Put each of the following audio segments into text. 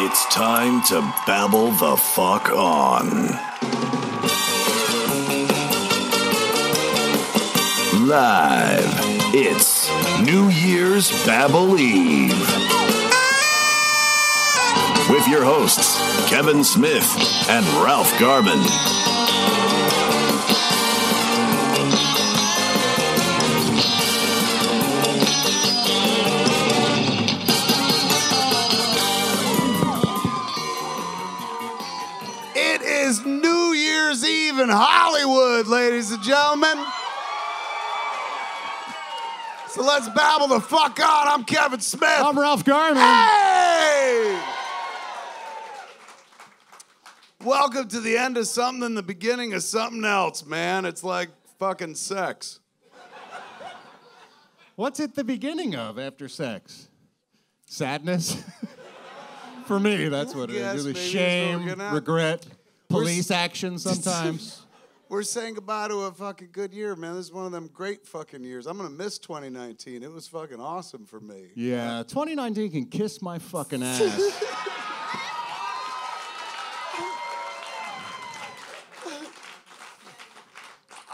It's time to babble the fuck on. Live, it's New Year's Babble Eve. With your hosts, Kevin Smith and Ralph Garman. In Hollywood, ladies and gentlemen. So let's babble the fuck on. I'm Kevin Smith. I'm Ralph Garman. Hey! Welcome to the end of something, the beginning of something else, man. It's like fucking sex. What's at the beginning of after sex? Sadness? For me, that's what it is. Really shame, regret. Police action sometimes. We're saying goodbye to a fucking good year, man. This is one of them great fucking years. I'm going to miss 2019. It was fucking awesome for me. Yeah, 2019 can kiss my fucking ass.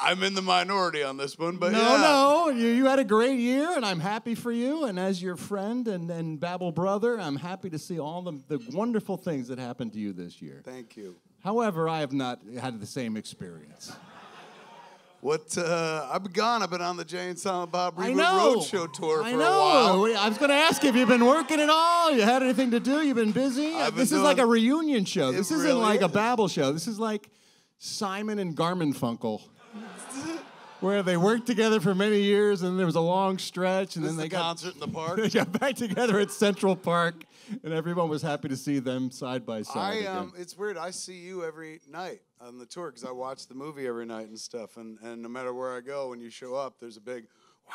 I'm in the minority on this one, but No, you had a great year, and I'm happy for you. And as your friend and Babble brother, I'm happy to see all the wonderful things that happened to you this year. Thank you. However, I have not had the same experience. I've been gone. I've been on the Jane and Bob Reboot Roadshow tour for a while. I was going to ask if you've been working at all. You had anything to do? You've been busy? This is like a reunion show. This isn't like a Babble show. This is like Simon and Garfunkel, where they worked together for many years, and there was a long stretch, and then they got concert in the park. They got back together at Central Park, and everyone was happy to see them side by side. It's weird. I see you every night on the tour because I watch the movie every night and stuff. And no matter where I go, when you show up, there's a big wah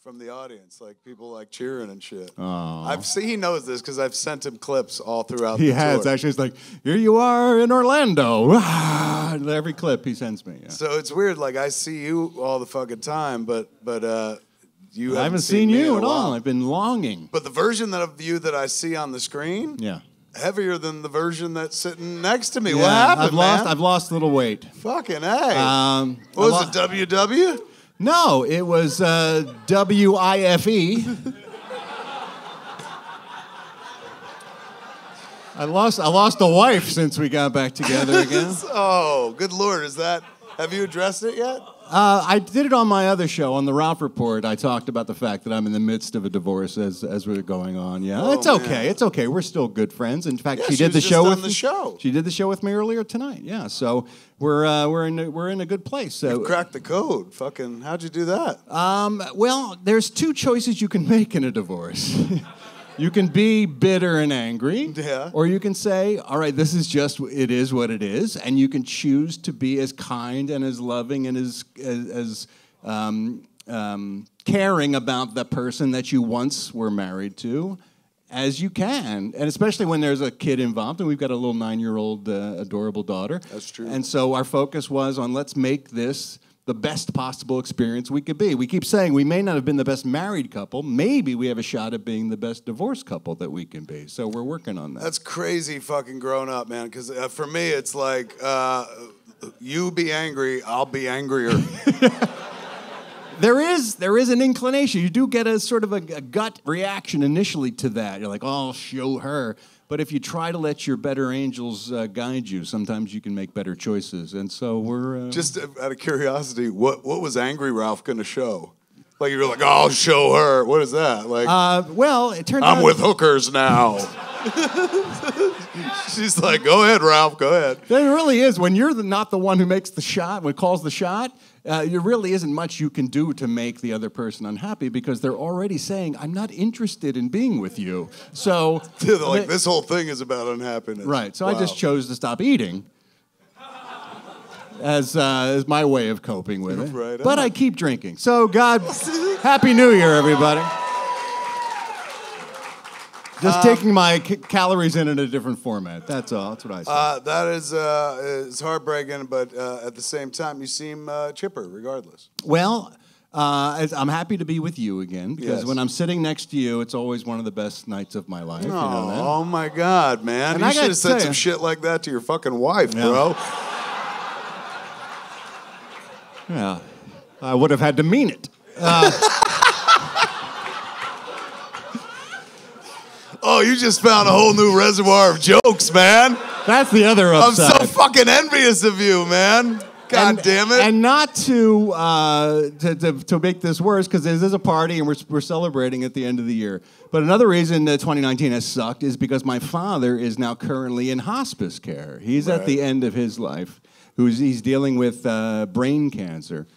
from the audience, like people like cheering and shit. Aww. I've seen he knows this because I've sent him clips all throughout. He has actually. It's like, here you are in Orlando. Every clip he sends me. Yeah. So it's weird. Like I see you all the fucking time, but you I haven't seen you at all. I've been longing. But the version of you that I see on the screen, heavier than the version that's sitting next to me. Yeah, what happened, I've lost a little weight. Fucking A. What was it, WW? No, it was W-I-F-E. I lost a wife since we got back together again. Oh, good Lord, is that... Have you addressed it yet? I did it on my other show, on the Ralph Report. I talked about the fact that I'm in the midst of a divorce as we're going on. Yeah, oh, it's okay. Man. It's okay. We're still good friends. In fact, she did the show with me. She did the show with me earlier tonight. Yeah, so we're in a good place. So you cracked the code. Fucking, how'd you do that? Well, there's two choices you can make in a divorce. You can be bitter and angry, or you can say, all right, this is just, it is what it is, and you can choose to be as kind and as loving and as caring about the person that you once were married to as you can, and especially when there's a kid involved, and we've got a little 9-year-old adorable daughter. That's true. And so our focus was on let's make this the best possible experience we could be. We keep saying we may not have been the best married couple. Maybe we have a shot at being the best divorced couple that we can be. So we're working on that. That's crazy fucking grown up, man. Because for me, it's like, you be angry, I'll be angrier. There is an inclination. You do get a sort of a gut reaction initially to that. You're like, oh, I'll show her. But if you try to let your better angels guide you, sometimes you can make better choices. And so we're... Just out of curiosity, what was Angry Ralph going to show? Like, you were like, oh, I'll show her. What is that? Like, well, it turned out... I'm with hookers now. She's like, go ahead, Ralph, go ahead. It really is. When you're not the one who makes the shot, who calls the shot, there really isn't much you can do to make the other person unhappy because they're already saying, I'm not interested in being with you. So... Dude, like, this whole thing is about unhappiness. Right, so wow. I just chose to stop eating as my way of coping with it. Right, but I keep drinking. So, God, Happy New Year, everybody. Just taking my calories in a different format. That's all. That's what I said. That is heartbreaking, but at the same time, you seem chipper regardless. Well, I'm happy to be with you again, because when I'm sitting next to you, it's always one of the best nights of my life. Oh, you know that? Oh my God, man. And you should have said some shit like that to your fucking wife, bro. Yeah. I would have had to mean it. Oh, you just found a whole new reservoir of jokes, man. That's the other upside. I'm so fucking envious of you, man. God damn it. And not to to make this worse, because this is a party and we're celebrating at the end of the year. But another reason that 2019 has sucked is because my father is now currently in hospice care. He's at the end of his life. He's dealing with brain cancer.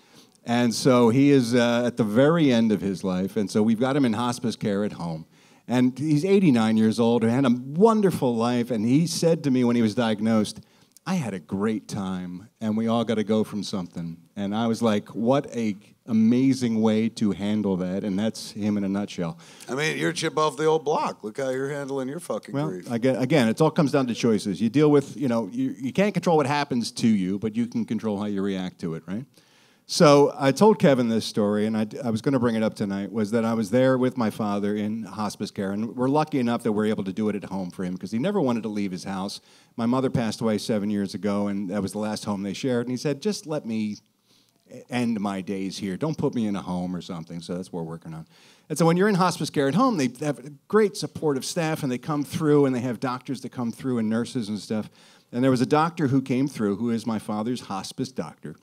And so he is at the very end of his life. And so we've got him in hospice care at home. And he's 89 years old and had a wonderful life. And he said to me when he was diagnosed, I had a great time, and we all got to go from something. And I was like, what a amazing way to handle that. And that's him in a nutshell. I mean, you're a chip off the old block. Look how you're handling your fucking grief. Again, it all comes down to choices. You deal with, you know, you can't control what happens to you, but you can control how you react to it, right? So I told Kevin this story, and I was going to bring it up tonight, was that I was there with my father in hospice care, and we're lucky enough that we're able to do it at home for him because he never wanted to leave his house. My mother passed away 7 years ago, and that was the last home they shared, and he said, just let me end my days here. Don't put me in a home or something, so that's what we're working on. And so when you're in hospice care at home, they have a great supportive staff, and they come through, and they have doctors that come through and nurses and stuff. And there was a doctor who came through who is my father's hospice doctor.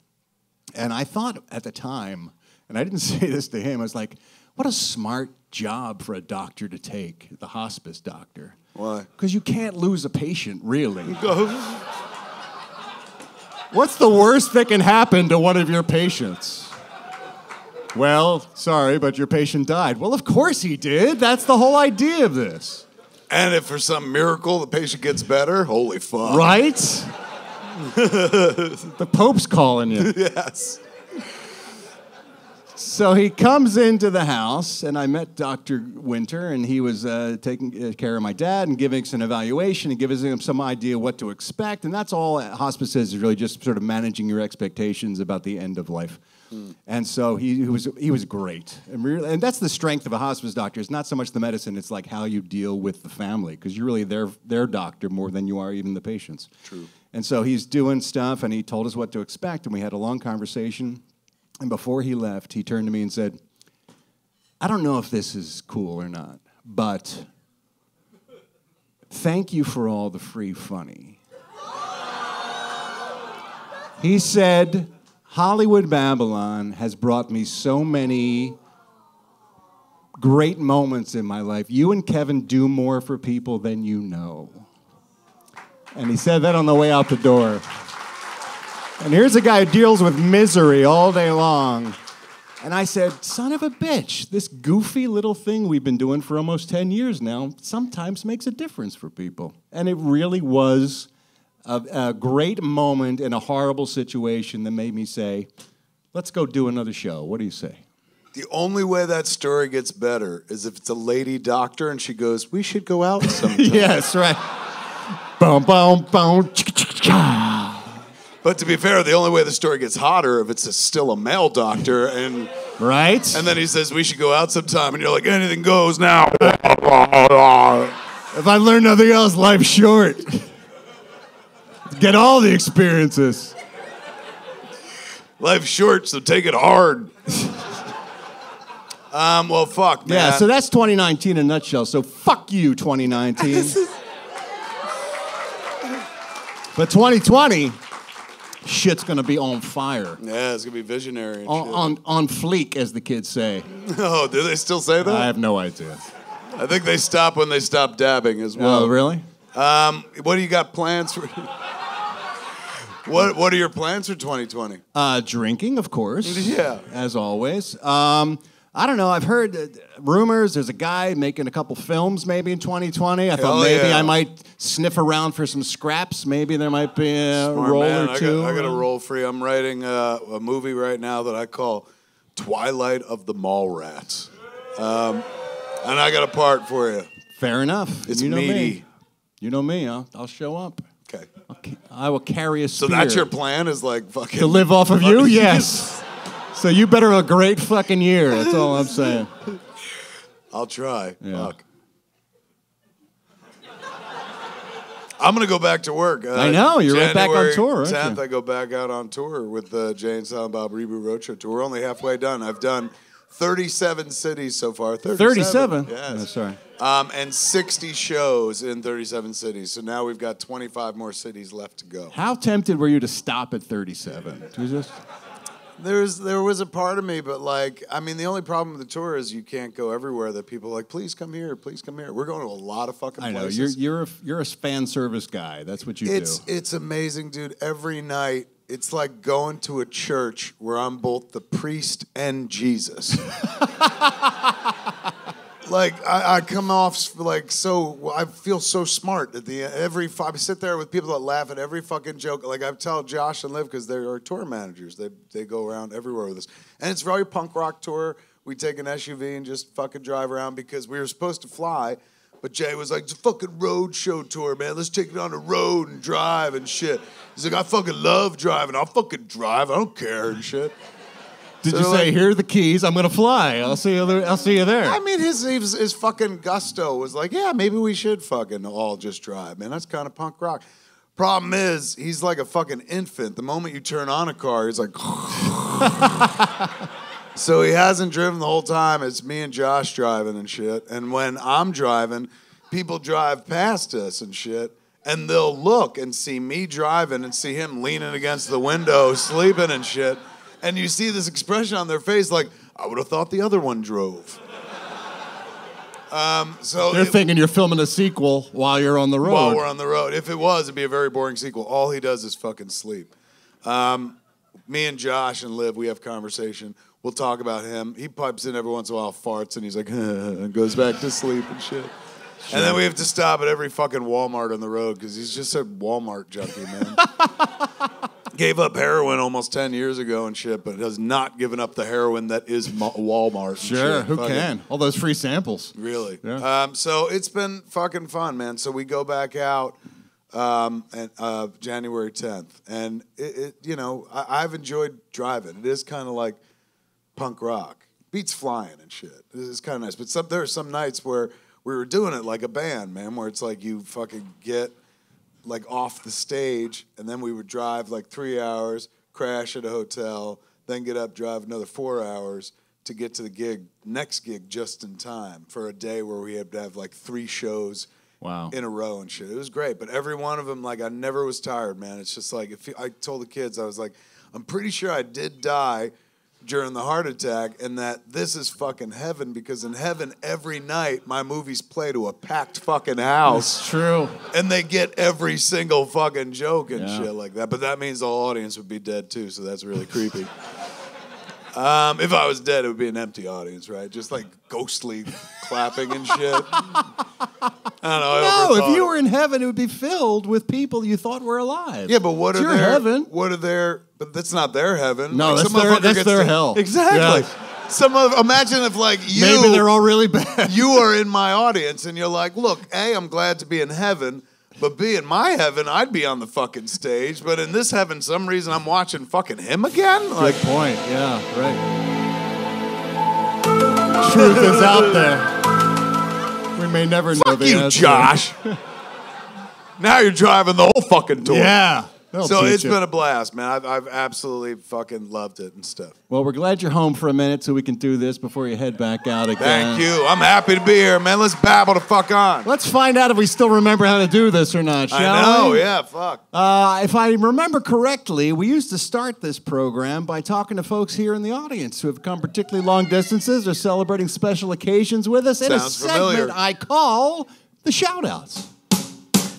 And I thought at the time, and I didn't say this to him, I was like, what a smart job for a doctor to take, the hospice doctor. Why? Because you can't lose a patient, really. What's the worst that can happen to one of your patients? Well, sorry, but your patient died. Well, of course he did. That's the whole idea of this. And if for some miracle the patient gets better, holy fuck. Right? The Pope's calling you. Yes. So he comes into the house, and I met Dr. Winter, and he was taking care of my dad and giving us an evaluation and giving him some idea what to expect. And that's all hospice is really just sort of managing your expectations about the end of life. Mm. And so he was great. And, really, and that's the strength of a hospice doctor. It's not so much the medicine, it's like how you deal with the family, because you're really their doctor more than you are even the patients. True. And so he's doing stuff, and he told us what to expect, and we had a long conversation. And before he left, he turned to me and said, I don't know if this is cool or not, but thank you for all the free funny. He said, Hollywood Babble-On has brought me so many great moments in my life. You and Kevin do more for people than you know. And he said that on the way out the door. And here's a guy who deals with misery all day long. And I said, son of a bitch, this goofy little thing we've been doing for almost 10 years now sometimes makes a difference for people. And it really was a great moment in a horrible situation that made me say, let's go do another show. What do you say? The only way that story gets better is if it's a lady doctor and she goes, we should go out sometime. Yes, right. Boom, boom, boom. But to be fair, the only way the story gets hotter if it's still a male doctor, and right, and then he says we should go out sometime, and you're like anything goes now. If I learn nothing else, life's short. Get all the experiences. Life's short, so take it hard. Well, fuck, man. Yeah, so that's 2019 in a nutshell. So fuck you, 2019. But 2020, shit's gonna be on fire. Yeah, it's gonna be visionary. And on fleek, as the kids say. Oh, do they still say that? I have no idea. I think they stop when they stop dabbing as well. Oh, really? What do you got plans for? What are your plans for 2020? Drinking, of course. Yeah. As always. I don't know. I've heard rumors. There's a guy making a couple films maybe in 2020. I thought maybe I might sniff around for some scraps. Maybe there might be a role or two. I got a role for you. I'm writing a movie right now that I call Twilight of the Mall Rats. And I got a part for you. Fair enough. It's meaty. You know me, huh? I'll show up. Okay. I will carry a spear. So that's your plan is like fucking... To live off of you? Yes. So you better have a great fucking year. That's all I'm saying. I'll try. Yeah. Fuck. I'm going to go back to work. I know. You're January right back on tour, aren't 10th, you? I go back out on tour with the Jane and Bob Reboot Roadshow tour. We're only halfway done. I've done 37 cities so far. 37? Yes. Oh, sorry. And 60 shows in 37 cities. So now we've got 25 more cities left to go. How tempted were you to stop at 37? Jesus. There was a part of me, but like, I mean, the only problem with the tour is you can't go everywhere that people are like, please come here, please come here. We're going to a lot of fucking places. I know, you're a fan service guy. That's what you do. It's amazing, dude. Every night, it's like going to a church where I'm both the priest and Jesus. Like, I come off like so, I feel so smart at the end. I sit there with people that laugh at every fucking joke. Like, I tell Josh and Liv, because they are tour managers. They go around everywhere with us. And it's very punk rock tour. We take an SUV and just fucking drive around because we were supposed to fly. But Jay was like, it's a fucking road show tour, man. Let's take it on the road and drive and shit. He's like, I fucking love driving. I'll fucking drive. I don't care and shit. Did you say, here are the keys, I'm going to fly, I'll see you there. I mean, his fucking gusto was like, yeah, maybe we should fucking all just drive, man. That's kind of punk rock. Problem is, he's like a fucking infant. The moment you turn on a car, he's like... So he hasn't driven the whole time. It's me and Josh driving and shit. And when I'm driving, people drive past us and shit. And they'll look and see me driving and see him leaning against the window, sleeping and shit. And you see this expression on their face like, I would have thought the other one drove. They're thinking you're filming a sequel while you're on the road. While we're on the road. If it was, it'd be a very boring sequel. All he does is fucking sleep. Me and Josh and Liv, we have conversation. We'll talk about him. He pipes in every once in a while, farts, and he's like, and goes back to sleep and shit. Sure. And then we have to stop at every fucking Walmart on the road because he's just a Walmart junkie, man. Gave up heroin almost 10 years ago and shit, but has not given up the heroin that is Walmart. Sure, shit. Who fucking can? All those free samples. Really. Yeah. So it's been fucking fun, man. So we go back out January 10th. And, you know, I've enjoyed driving. It is kind of like punk rock. Beats flying and shit. It's kind of nice. But there are some nights where we were doing it like a band, man, where it's like you fucking get... like off the stage, and then we would drive like 3 hours, crash at a hotel, then get up, drive another 4 hours to get to the gig, next gig just in time for a day where we had to have like 3 shows in a row and shit. It was great, but every one of them, like I never was tired, man. It's just like, I told the kids, I was like, I'm pretty sure I did die during the heart attack and that this is fucking heaven because in heaven every night my movies play to a packed fucking house. That's true. And they get every single fucking joke and shit like that. But that means the whole audience would be dead too, so that's really creepy. If I was dead, it would be an empty audience, right? Just like ghostly clapping and shit. I don't know. No, if you were in heaven, it would be filled with people you thought were alive. Yeah, but what it's are their heaven? What are their? But that's not their heaven. No, like that's their hell. Exactly. Yeah. Imagine if like you. Maybe they're all really bad. You are in my audience, and you're like, look, A, I'm glad to be in heaven. But B, in my heaven, I'd be on the fucking stage. But in this heaven, some reason I'm watching fucking him again? Like, good point. Yeah, right. Truth is out there. We may never know the answer. Fuck you, Josh. Now you're driving the whole fucking tour. Yeah. So it's been a blast, man. I've absolutely fucking loved it and stuff. Well, we're glad you're home for a minute so we can do this before you head back out again. Thank you. I'm happy to be here, man. Let's babble the fuck on. Let's find out if we still remember how to do this or not, shall we? I know, yeah, fuck. If I remember correctly, we used to start this program by talking to folks here in the audience who have come particularly long distances or celebrating special occasions with us in a segment I call the shout-outs.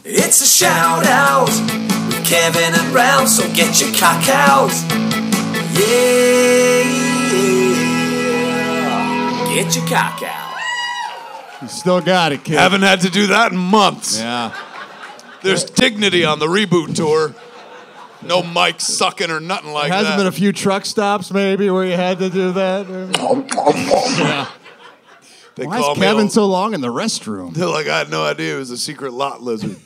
It's a shout-out with Kevin and Ralph, so get your cock out. Yeah, get your cock out. You still got it, Kevin. Haven't had to do that in months. Yeah. There's dignity on the reboot tour. No mic sucking or nothing like that. Hasn't been a few truck stops, maybe, where you had to do that? Yeah. Why is Kevin so long in the restroom? They're like, I had no idea it was a secret lot lizard.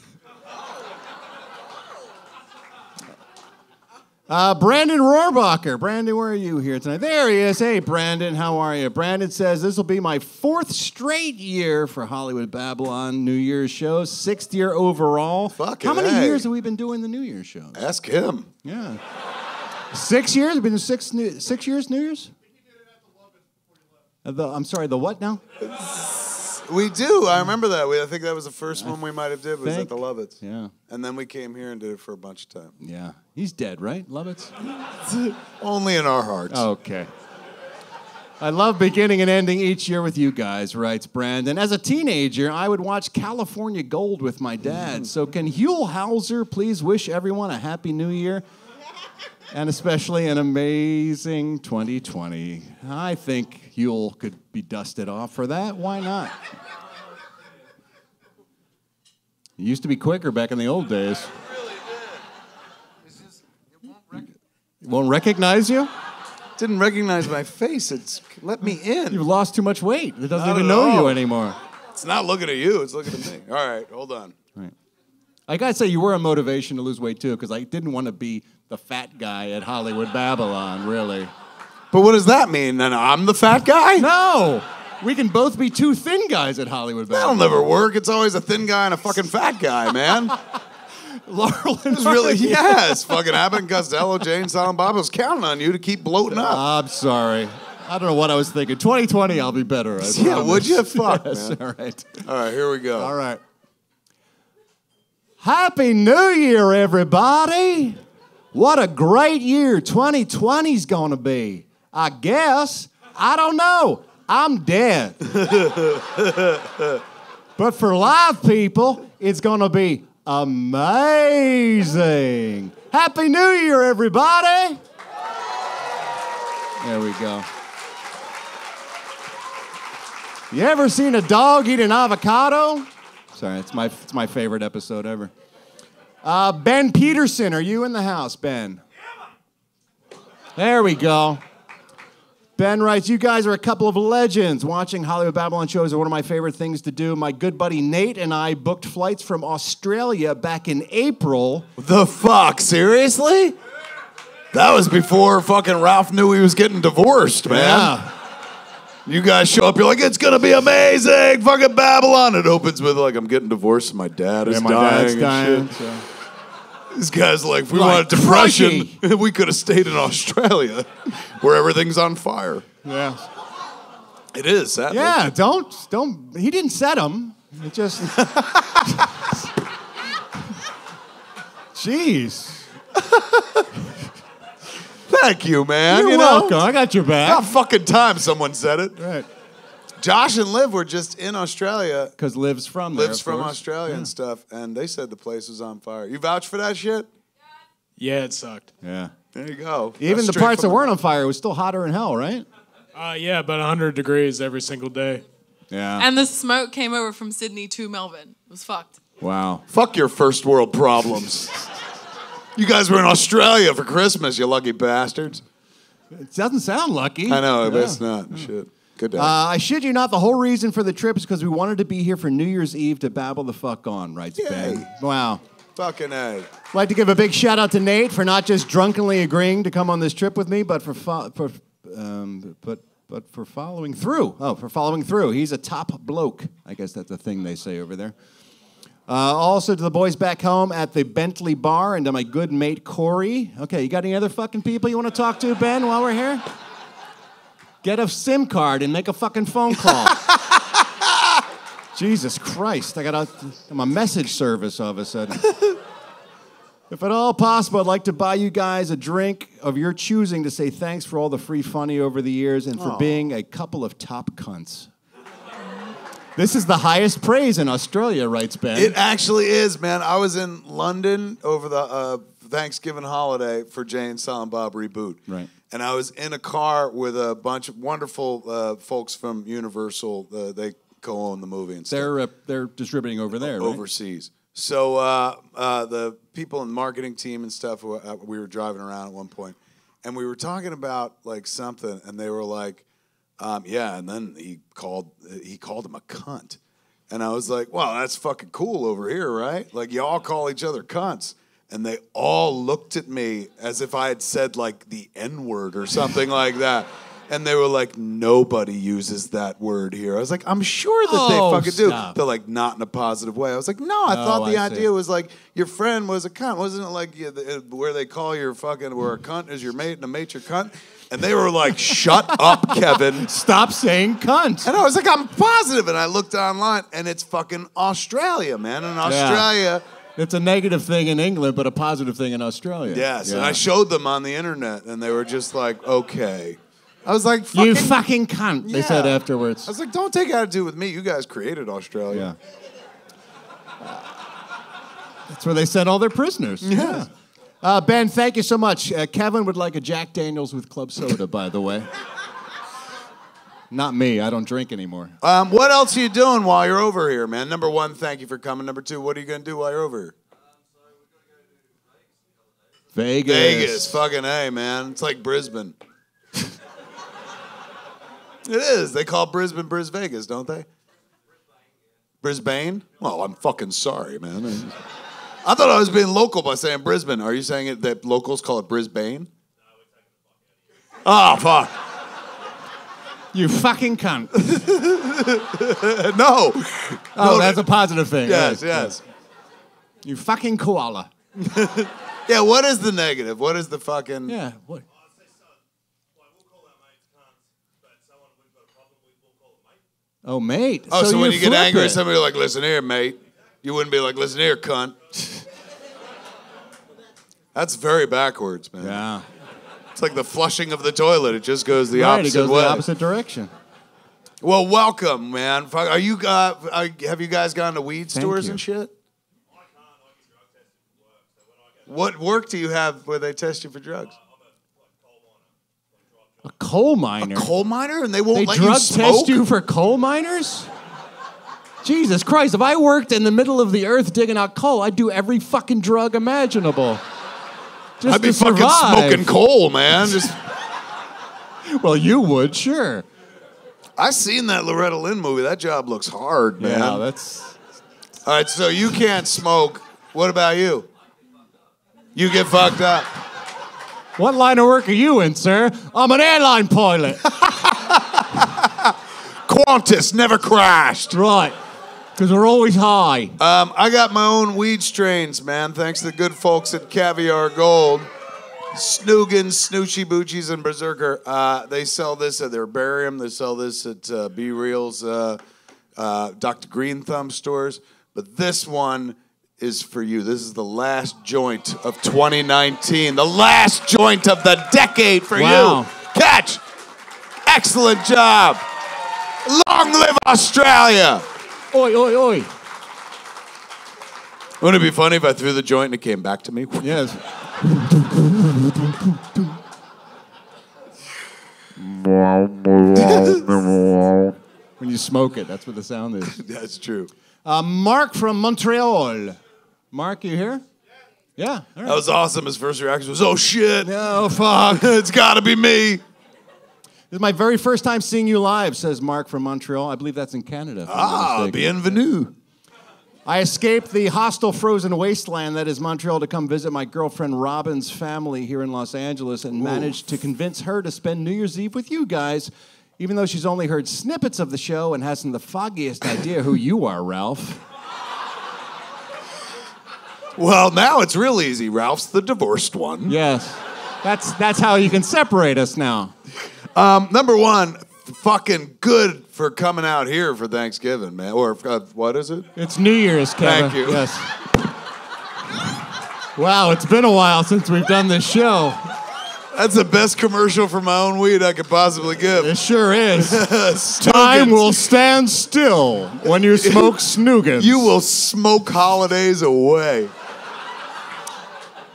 Brandon Rohrbacher. Brandon, where are you here tonight? There he is. Hey, Brandon, how are you? Brandon says, this will be my 4th straight year for Hollywood Babble-On New Year's show. 6th year overall. Fucking How many years have we been doing the New Year's shows? Ask him. Yeah. 6 years? We've been doing six years New Year's? I'm sorry, the what now? We do. I remember that. I think that was the first one we might have did was at the Lovitz. Yeah. And then we came here and did it for a bunch of time. Yeah. He's dead, right? Lovitz? Only in our hearts. Okay. I love beginning and ending each year with you guys, writes Brandon. As a teenager, I would watch California Gold with my dad. So can Huell Houser please wish everyone a happy new year? And especially an amazing 2020. I think Huell could be dusted off for that. Why not? It used to be quicker back in the old days. It really did. It's just, it won't recognize you? Didn't recognize my face. It's let me in. You've lost too much weight. It doesn't even know you anymore. It's not looking at you. It's looking at me. All right, hold on. All right. I gotta say, you were a motivation to lose weight, too, because I didn't want to be the fat guy at Hollywood Babble-On, really. But what does that mean? And I'm the fat guy? No! We can both be two thin guys at Hollywood Babble-On. That'll never work. It's always a thin guy and a fucking fat guy, man. Laurel and Hardy. Really, yes, fucking Abbott and Costello, Jane, Silent Bob, I was counting on you to keep bloating up. I'm sorry. I don't know what I was thinking. 2020, I'll be better. Yeah, would you? Fuck, yes, man. All right, here we go. All right. Happy New Year, everybody. What a great year 2020's gonna be. I guess. I don't know. I'm dead. But for live people, it's gonna be amazing. Happy New Year, everybody. There we go. You ever seen a dog eat an avocado? Sorry, it's my favorite episode ever. Ben Peterson, are you in the house, Ben? There we go. Ben writes, you guys are a couple of legends. Watching Hollywood Babble-On shows are one of my favorite things to do. My good buddy Nate and I booked flights from Australia back in April. The fuck, seriously? That was before fucking Ralph knew he was getting divorced, man. Yeah. You guys show up, you're like, it's going to be amazing, fucking Babble-On. It opens with, like, I'm getting divorced, and my dad is dying. So. These guys are like, if we wanted depression, we could have stayed in Australia, where everything's on fire. Yeah. It is, sadly. Yeah, don't, he didn't set them. It just. Jeez. Thank you, man. You're welcome. I got your back. About fucking time someone said it. Right. Josh and Liv were just in Australia. Because Liv's from there, Liv's from Australia and stuff, and they said the place was on fire. You vouch for that shit? Yeah, it sucked. Yeah. There you go. Even the parts that weren't on fire, it was still hotter than hell, right? Yeah, about 100 degrees every single day. Yeah. And the smoke came over from Sydney to Melbourne. It was fucked. Wow. Fuck your first world problems. You guys were in Australia for Christmas, you lucky bastards. It doesn't sound lucky. I know, but it's not. Shit. Good day. I shit you not, the whole reason for the trip is because we wanted to be here for New Year's Eve to babble the fuck on, writes Ben. Wow. Fucking A. I'd like to give a big shout out to Nate for not just drunkenly agreeing to come on this trip with me, but for following through. Oh, for following through. He's a top bloke. I guess that's the thing they say over there. Also to the boys back home at the Bentley Bar and to my good mate, Corey. Okay, you got any other fucking people you want to talk to, Ben, while we're here? Get a SIM card and make a fucking phone call. Jesus Christ, I'm a message service all of a sudden. If at all possible, I'd like to buy you guys a drink of your choosing to say thanks for all the free funny over the years and for being a couple of top cunts. This is the highest praise in Australia, writes Ben. It actually is, man. I was in London over the Thanksgiving holiday for Jane and Silent Bob Reboot. Right. And I was in a car with a bunch of wonderful folks from Universal. They co-own the movie and stuff. They're distributing over there, overseas. Right? So the people in the marketing team and stuff, we were driving around at one point, and we were talking about like something, and they were like, yeah, and then he called him a cunt. And I was like, wow, that's fucking cool over here, right? Like, y'all call each other cunts. and they all looked at me as if I had said like the N-word or something like that. And they were like, nobody uses that word here. I was like, I'm sure that they fucking do. They're like, not in a positive way. I was like, no, I thought the idea was like, your friend was a cunt. Wasn't it like where they call your fucking, where a cunt is your mate and a mate's your cunt? And they were like, shut up, Kevin. Stop saying cunt. And I was like, I'm positive. And I looked online, and it's fucking Australia, man. In Australia... Yeah. It's a negative thing in England, but a positive thing in Australia. Yes, and I showed them on the internet, and they were just like, okay... I was like, fucking, you fucking cunt, they said afterwards. I was like, don't take attitude with me. You guys created Australia. Yeah. That's where they sent all their prisoners. Yeah. Ben, thank you so much. Kevin would like a Jack Daniels with club soda, by the way. Not me. I don't drink anymore. What else are you doing while you're over here, man? Number one, thank you for coming. Number two, what are you going to do while you're over here? Vegas. Fucking A, man. It's like Brisbane. It is. They call Brisbane Bris Vegas, don't they? Brisbane? Well, I'm fucking sorry, man. I thought I was being local by saying Brisbane. Are you saying it, that locals call it Brisbane? Oh, fuck. You fucking cunt. No. Oh, no, that's a positive thing. Yes. You fucking koala. Yeah, what is the negative? What is the fucking... Yeah, what? Oh, mate. Oh, so when you get angry at somebody, you're like, listen here, mate. You wouldn't be like, listen here, cunt. That's very backwards, man. Yeah. It's like the flushing of the toilet. It just goes the opposite way. It goes the opposite direction. Well, welcome, man. Are you? Have you guys gone to weed stores and shit? I can't. I get drug tested for work. So when I go to work do you have where they test you for drugs? A coal miner. A coal miner? And they won't let you smoke? They drug test you for coal miners? Jesus Christ, if I worked in the middle of the earth digging out coal, I'd do every fucking drug imaginable. Just I'd be fucking smoking coal, man. Just... Well, you would, sure. I seen that Loretta Lynn movie. That job looks hard, man. Yeah, that's... All right, so you can't smoke. What about you? You get fucked up. What line of work are you in, sir? I'm an airline pilot. Qantas never crashed. Right, because we're always high. I got my own weed strains, man, thanks to the good folks at Caviar Gold. Snoogans, Snoochie Boochies, and Berserker. They sell this at their Herbarium. They sell this at B-Reel's, Dr. Green Thumb stores. But this one... is for you. This is the last joint of 2019. The last joint of the decade for you. Catch. Excellent job. Long live Australia. Oi, oi, oi. Wouldn't it be funny if I threw the joint and it came back to me? Yes. When you smoke it, that's what the sound is. That's true. Mark from Montreal. Mark, you here? Yeah. All right. That was awesome. His first reaction was, oh, shit. No, fuck. It's got to be me. This is my very first time seeing you live, says Mark from Montreal. I believe that's in Canada. Ah, bienvenue. I escaped the hostile frozen wasteland that is Montreal to come visit my girlfriend Robin's family here in Los Angeles and managed to convince her to spend New Year's Eve with you guys, even though she's only heard snippets of the show and hasn't the foggiest idea who you are, Ralph. Well, now it's real easy. Ralph's the divorced one. Yes. That's how you can separate us now. Number one, fucking good for coming out here for Thanksgiving, man. Or what is it? It's New Year's, Kevin. Thank you. Yes. Wow, it's been a while since we've done this show. That's the best commercial for my own weed I could possibly give. It sure is. Time will stand still when you smoke Snoogans. You will smoke holidays away.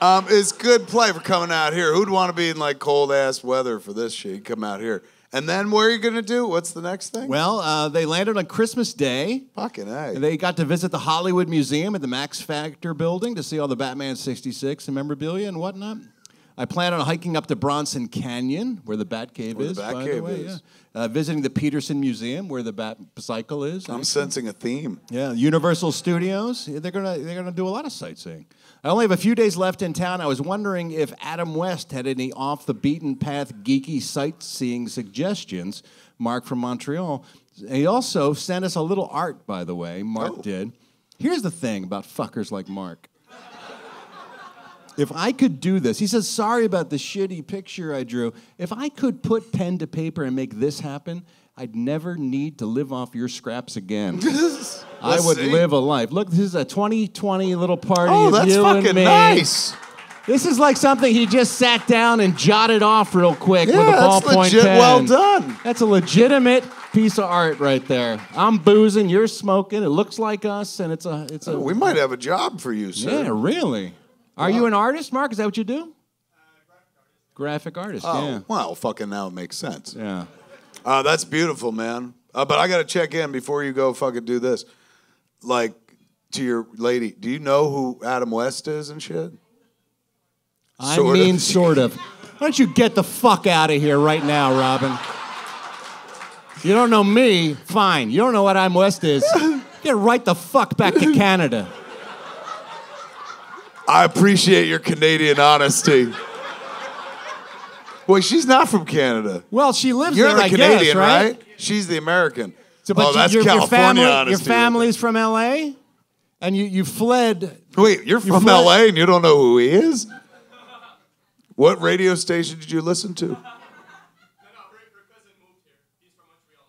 It's good play for coming out here. Who'd want to be in like cold ass weather for this shit? You come out here. And then what are you going to do? What's the next thing? Well, they landed on Christmas Day. Fucking A. They got to visit the Hollywood Museum at the Max Factor building to see all the Batman '66 and memorabilia and whatnot. I plan on hiking up to Bronson Canyon, where the Bat Cave is. Visiting the Peterson Museum, where the Bat Cycle is. I'm sensing a theme. Yeah, Universal Studios. They're gonna do a lot of sightseeing. I only have a few days left in town. I was wondering if Adam West had any off-the-beaten-path geeky sightseeing suggestions. Mark from Montreal. He also sent us a little art, by the way. Mark did. Here's the thing about fuckers like Mark. If I could do this, he says, sorry about the shitty picture I drew. If I could put pen to paper and make this happen, I'd never need to live off your scraps again. I would live a life. Look, this is a 2020 little party. Oh, that's fucking nice. This is like something he just sat down and jotted off real quick with a ballpoint pen. Well done. That's a legitimate piece of art right there. I'm boozing, you're smoking. It looks like us, and it's a. We might have a job for you, sir. Yeah, really. Are you an artist, Mark? Is that what you do? Graphic artist. Oh, yeah. Well, fucking now it makes sense. Yeah. That's beautiful, man. But I got to check in before you go fucking do this. Like, to your lady, do you know who Adam West is and shit? I mean, sort of. Why don't you get the fuck out of here right now, Robin? You don't know me? Fine. You don't know what Adam West is? Get right the fuck back to Canada. I appreciate your Canadian honesty. Boy, she's not from Canada. Well, she lives there, I guess, right? You're the Canadian, right? She's the American. So, but that's California honesty. Your family's from L.A.? And you fled... Wait, you're from L.A. and you don't know who he is? What radio station did you listen to? No, no, her cousin moved here. He's from Montreal.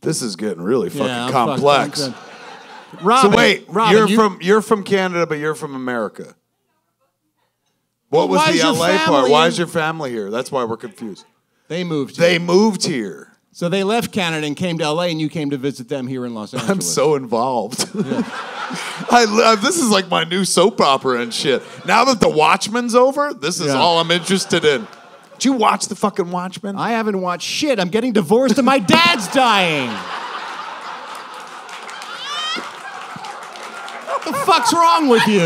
This is getting really fucking complex. Robin, so wait, Robin, you're from Canada, but you're from America. What was the LA part? Why is your family here? That's why we're confused. They moved here. They moved here. So they left Canada and came to LA, and you came to visit them here in Los Angeles. I'm so involved. Yeah. This is like my new soap opera and shit. Now that The Watchmen's over, this is all I'm interested in. Did you watch the fucking Watchmen? I haven't watched shit. I'm getting divorced and my dad's dying. What the fuck's wrong with you?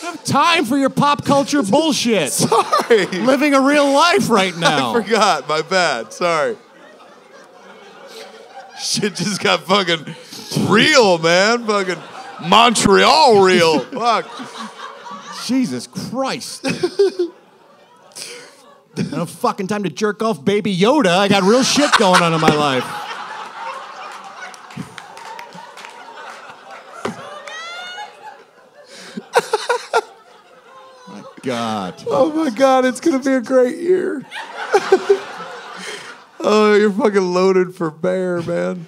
I have time for your pop culture bullshit. Sorry. Living a real life right now. I forgot. My bad. Sorry. Shit just got fucking real, man. Fucking Montreal real. Fuck. Jesus Christ. I don't have fucking time to jerk off Baby Yoda. I got real shit going on in my life. My God. Oh my God, it's gonna be a great year. Oh, you're fucking loaded for bear, man.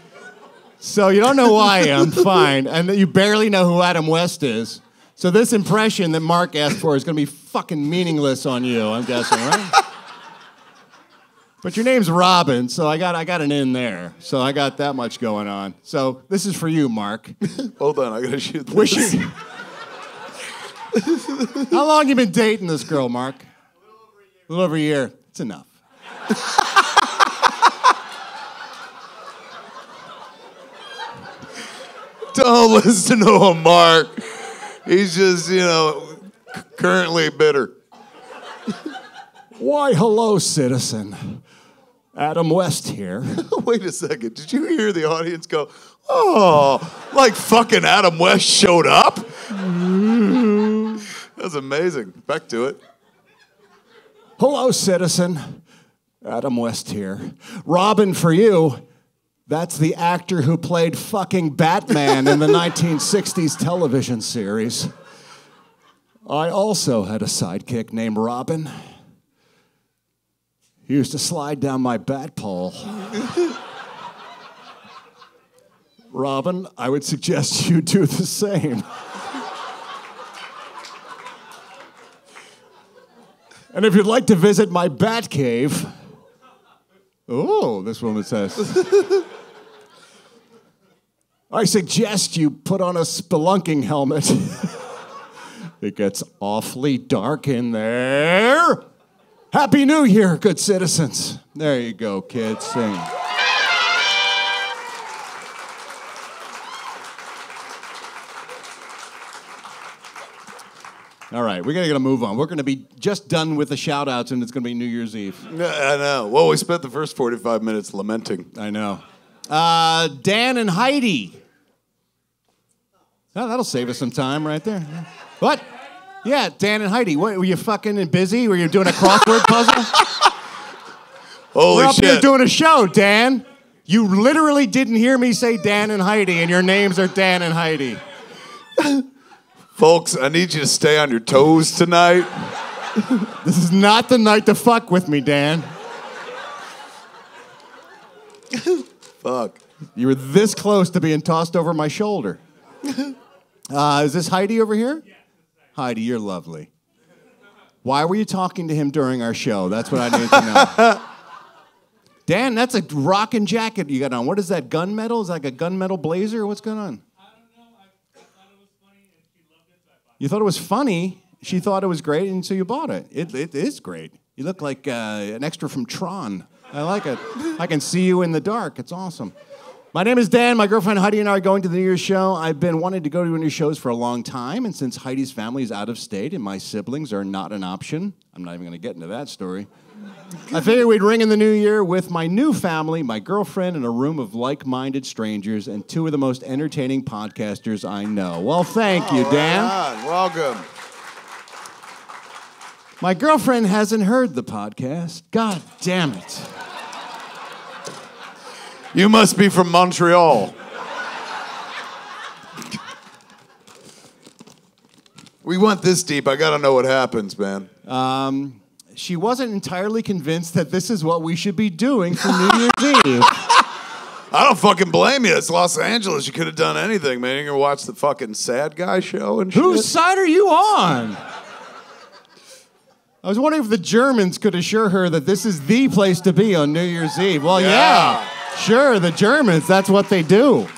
So you don't know why I'm fine, and you barely know who Adam West is. So this impression that Mark asked for is gonna be fucking meaningless on you, I'm guessing, right? But your name's Robin, so I got an in there. So I got that much going on. So this is for you, Mark. Hold on, I gotta shoot this. How long you been dating this girl, Mark? A little over a year. A little over a year. It's enough. Don't listen to him, Mark. He's just, you know, currently bitter. Why, hello, citizen. Adam West here. Wait a second. Did you hear the audience go, oh, like fucking Adam West showed up? That's amazing. Back to it. Hello, citizen. Adam West here. Robin, for you, that's the actor who played fucking Batman in the 1960s television series. I also had a sidekick named Robin. He used to slide down my bat pole. Robin, I would suggest you do the same. And if you'd like to visit my bat cave, oh, this woman says, I suggest you put on a spelunking helmet. It gets awfully dark in there. Happy New Year, good citizens. There you go, kids. Sing. All right, we're going to move on. We're going to be just done with the shout-outs, and it's going to be New Year's Eve. I know. Well, we spent the first 45 minutes lamenting. I know. Dan and Heidi. Oh, that'll save us some time right there. What? Yeah, Dan and Heidi. What, were you fucking busy? Were you doing a crossword puzzle? Holy shit. We're up here doing a show, Dan. You literally didn't hear me say Dan and Heidi, and your names are Dan and Heidi. Folks, I need you to stay on your toes tonight. This is not the night to fuck with me, Dan. Fuck. You were this close to being tossed over my shoulder. Is this Heidi over here? Yeah, Heidi, you're lovely. Why were you talking to him during our show? That's what I need to know. Dan, that's a rockin' jacket you got on. What is that, gunmetal? Is that like a gunmetal blazer? What's going on? You thought it was funny, she thought it was great, and so you bought it. It is great. You look like an extra from Tron. I like it. I can see you in the dark. It's awesome. My name is Dan. My girlfriend Heidi and I are going to the New Year's show. I've been wanting to go to New Year's shows for a long time, and since Heidi's family is out of state and my siblings are not an option, I'm not even going to get into that story. I figured we'd ring in the new year with my new family, my girlfriend, and a room of like-minded strangers, and two of the most entertaining podcasters I know. Well, thank you, Dan. Right on. Welcome. My girlfriend hasn't heard the podcast. God damn it. You must be from Montreal. We went this deep. I gotta know what happens, man. She wasn't entirely convinced that this is what we should be doing for New Year's Eve. I don't fucking blame you. It's Los Angeles. You could have done anything, man. You're going to watch the fucking Sad Guy show and shit. Whose side are you on? I was wondering if the Germans could assure her that this is the place to be on New Year's Eve. Well, yeah. Sure, the Germans. That's what they do.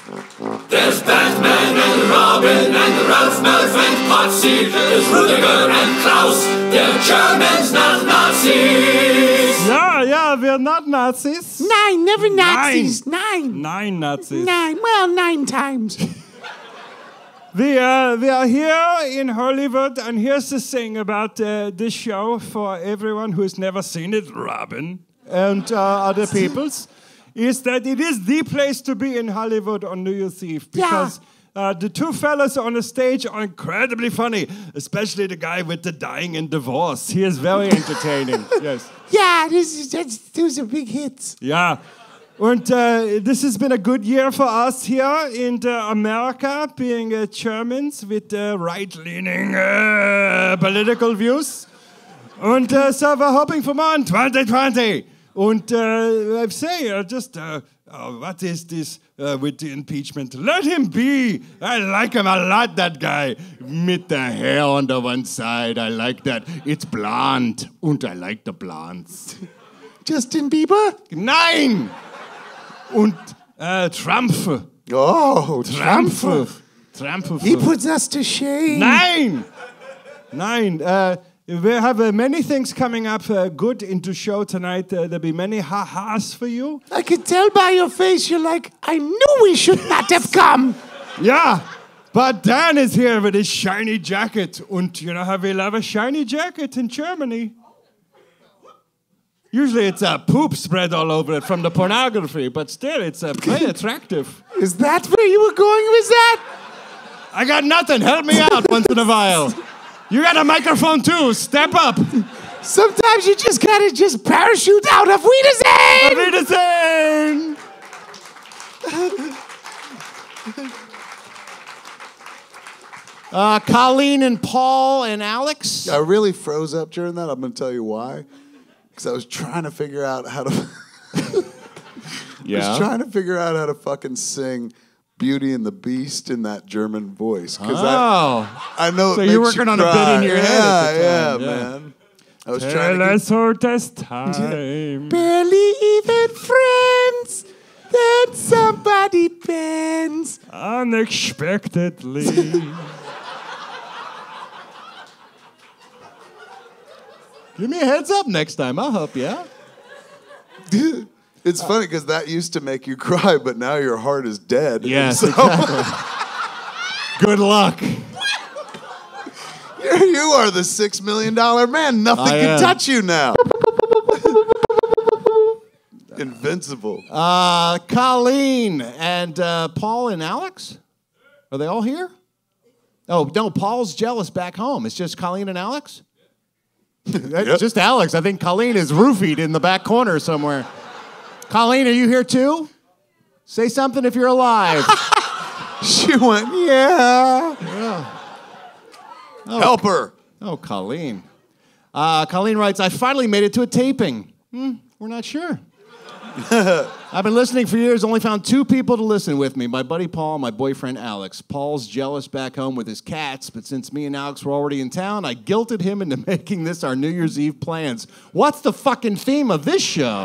There's Batman and Robin and Ralph Melvin, Patsy, there's Rudiger and Klaus. They're Germans, not Nazis. Yeah, we're not Nazis. Nine, never Nazis. Nine Nazis. Nine times. We are here in Hollywood, and here's the thing about this show for everyone who's never seen it, Robin, and other peoples. Is that it is the place to be in Hollywood on New Year's Eve because the two fellas on the stage are incredibly funny, especially the guy with the dying and divorce. He is very entertaining. Yes. Yeah, those are big hits. Yeah. And this has been a good year for us here in America, being Germans with right-leaning political views. And so we're hoping for more in 2020. And I say, what is this with the impeachment? Let him be. I like him a lot, that guy. With the hair on the one side, I like that. It's blonde, and I like the blondes. Justin Bieber? Nein! And Trump. Oh, Trump. He puts us to shame. Nein! Nein. We have many things coming up good into show tonight. There'll be many ha-has for you. I can tell by your face, you're like, I knew we should not have come. Yeah, but Dan is here with his shiny jacket. And you know how we love a shiny jacket in Germany? Usually it's a poop spread all over it from the pornography, but still it's very attractive. Is that where you were going with that? I got nothing. Help me out once in a while. You got a microphone too, step up. Sometimes you just gotta parachute out of Wiedersehen! Colleen and Paul and Alex. I really froze up during that, I'm gonna tell you why. Because I was trying to figure out how to... I was trying to figure out how to fucking sing Beauty and the Beast in that German voice. I know. So you're working on a bit in your head. Yeah, man. I was trying to us all this time. Barely even friends. Then somebody bends. Unexpectedly. Give me a heads up next time. I'll help you out. It's funny because that used to make you cry, but now your heart is dead. Yes, exactly. Good luck. You are the $6 million man. Nothing can touch you now. Invincible. Colleen and Paul and Alex? Are they all here? Oh, no, Paul's jealous back home. It's just Colleen and Alex? Yep. Just Alex. I think Colleen is roofied in the back corner somewhere. Colleen, are you here too? Say something if you're alive. She went, yeah. Oh, help her. Oh, Colleen. Colleen writes, I finally made it to a taping. We're not sure. I've been listening for years, only found 2 people to listen with me, my buddy Paul and my boyfriend Alex. Paul's jealous back home with his cats, but since me and Alex were already in town, I guilted him into making this our New Year's Eve plans. What's the fucking theme of this show?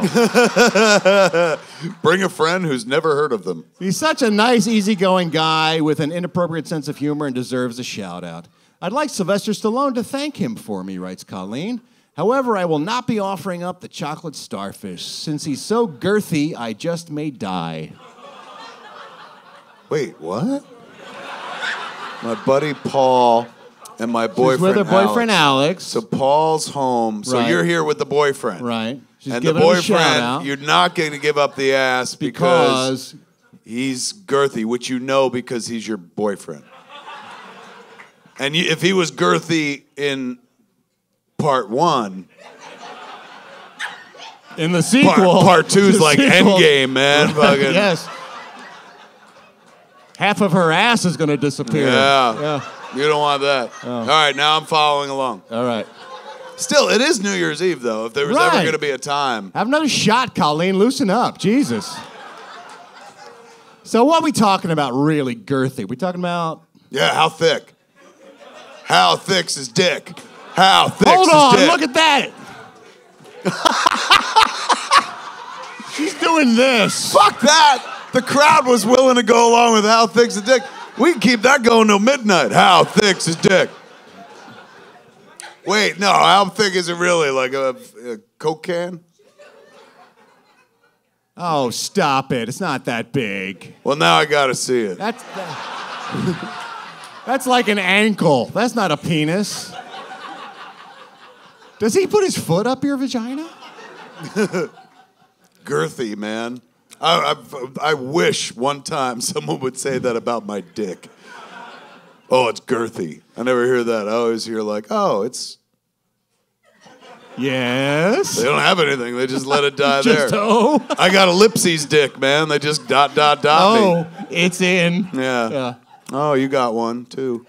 Bring a friend who's never heard of them. He's such a nice, easygoing guy with an inappropriate sense of humor and deserves a shout out. I'd like Sylvester Stallone to thank him for me, writes Colleen. However, I will not be offering up the chocolate starfish. Since he's so girthy, I just may die. Wait, what? My buddy Paul and my boyfriend Alex. She's with her boyfriend Alex. So Paul's home. So you're here with the boyfriend. Right. She's and the boyfriend, you're not going to give up the ass because he's girthy, which you know because he's your boyfriend. And you, if he was girthy in... Part 1. In the sequel. Part 2's like Endgame, man. Fucking. Yes. Half of her ass is going to disappear. Yeah. You don't want that. Oh. All right, now I'm following along. All right. Still, it is New Year's Eve, though, if there was ever going to be a time. Have another shot, Colleen. Loosen up. Jesus. So what are we talking about really girthy? We talking about... Yeah, how thick? How thick's his dick? How thick is Hold on, look at that. She's doing this. Fuck that. The crowd was willing to go along with how thick's his dick. We can keep that going till midnight. How thick's his dick? Wait, no, how thick is it really? Like a Coke can? Oh, stop it. It's not that big. Well, now I gotta see it. That's like an ankle. That's not a penis. Does he put his foot up your vagina? Girthy, man. I wish one time someone would say that about my dick. Oh, it's girthy. I never hear that. I always hear like, oh, it's... Yes? They don't have anything. They just let it die there. Oh. I got ellipses dick, man. They just dot me. Oh, it's in. Yeah. Oh, you got one, too.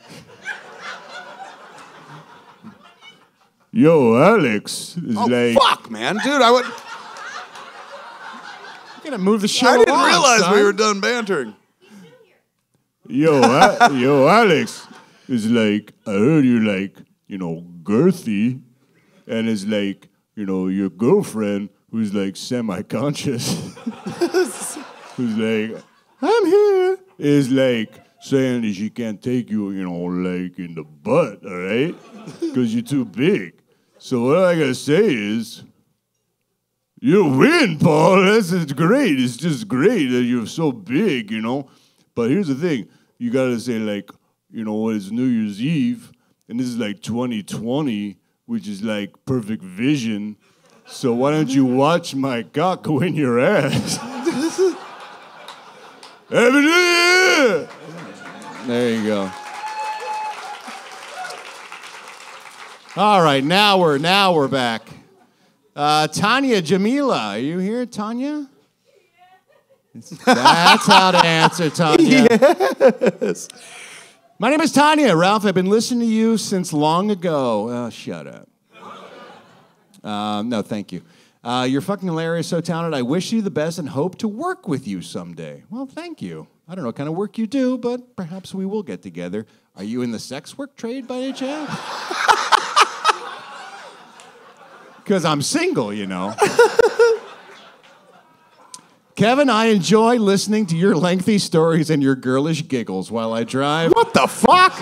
Yo, Alex is fuck, man. Dude, I would... I'm going to move the show I didn't realize we were done bantering. Yo, yo, Alex is like, I heard you like, you know, girthy. And is like, you know, your girlfriend who's like semi-conscious. Who's like, I'm here. Is like... saying that she can't take you, you know, like in the butt, all right? Because you're too big. So what I gotta say is, you win, Paul. That's great. It's just great that you're so big, you know? But here's the thing. You gotta say, like, you know, it's New Year's Eve, and this is like 2020, which is like perfect vision. So why don't you watch my cock go in your ass? Happy New Year! There you go. All right, now we're back. Tanya Jamila, are you here, Tanya? That's how to answer, Tanya. Yes. My name is Tanya. Ralph, I've been listening to you since long ago. Oh, shut up. No, thank you. You're fucking hilarious, so talented. I wish you the best and hope to work with you someday. Well, thank you. I don't know what kind of work you do, but perhaps we will get together. Are you in the sex work trade by any chance? Because I'm single, you know. Kevin, I enjoy listening to your lengthy stories and your girlish giggles while I drive. What the fuck?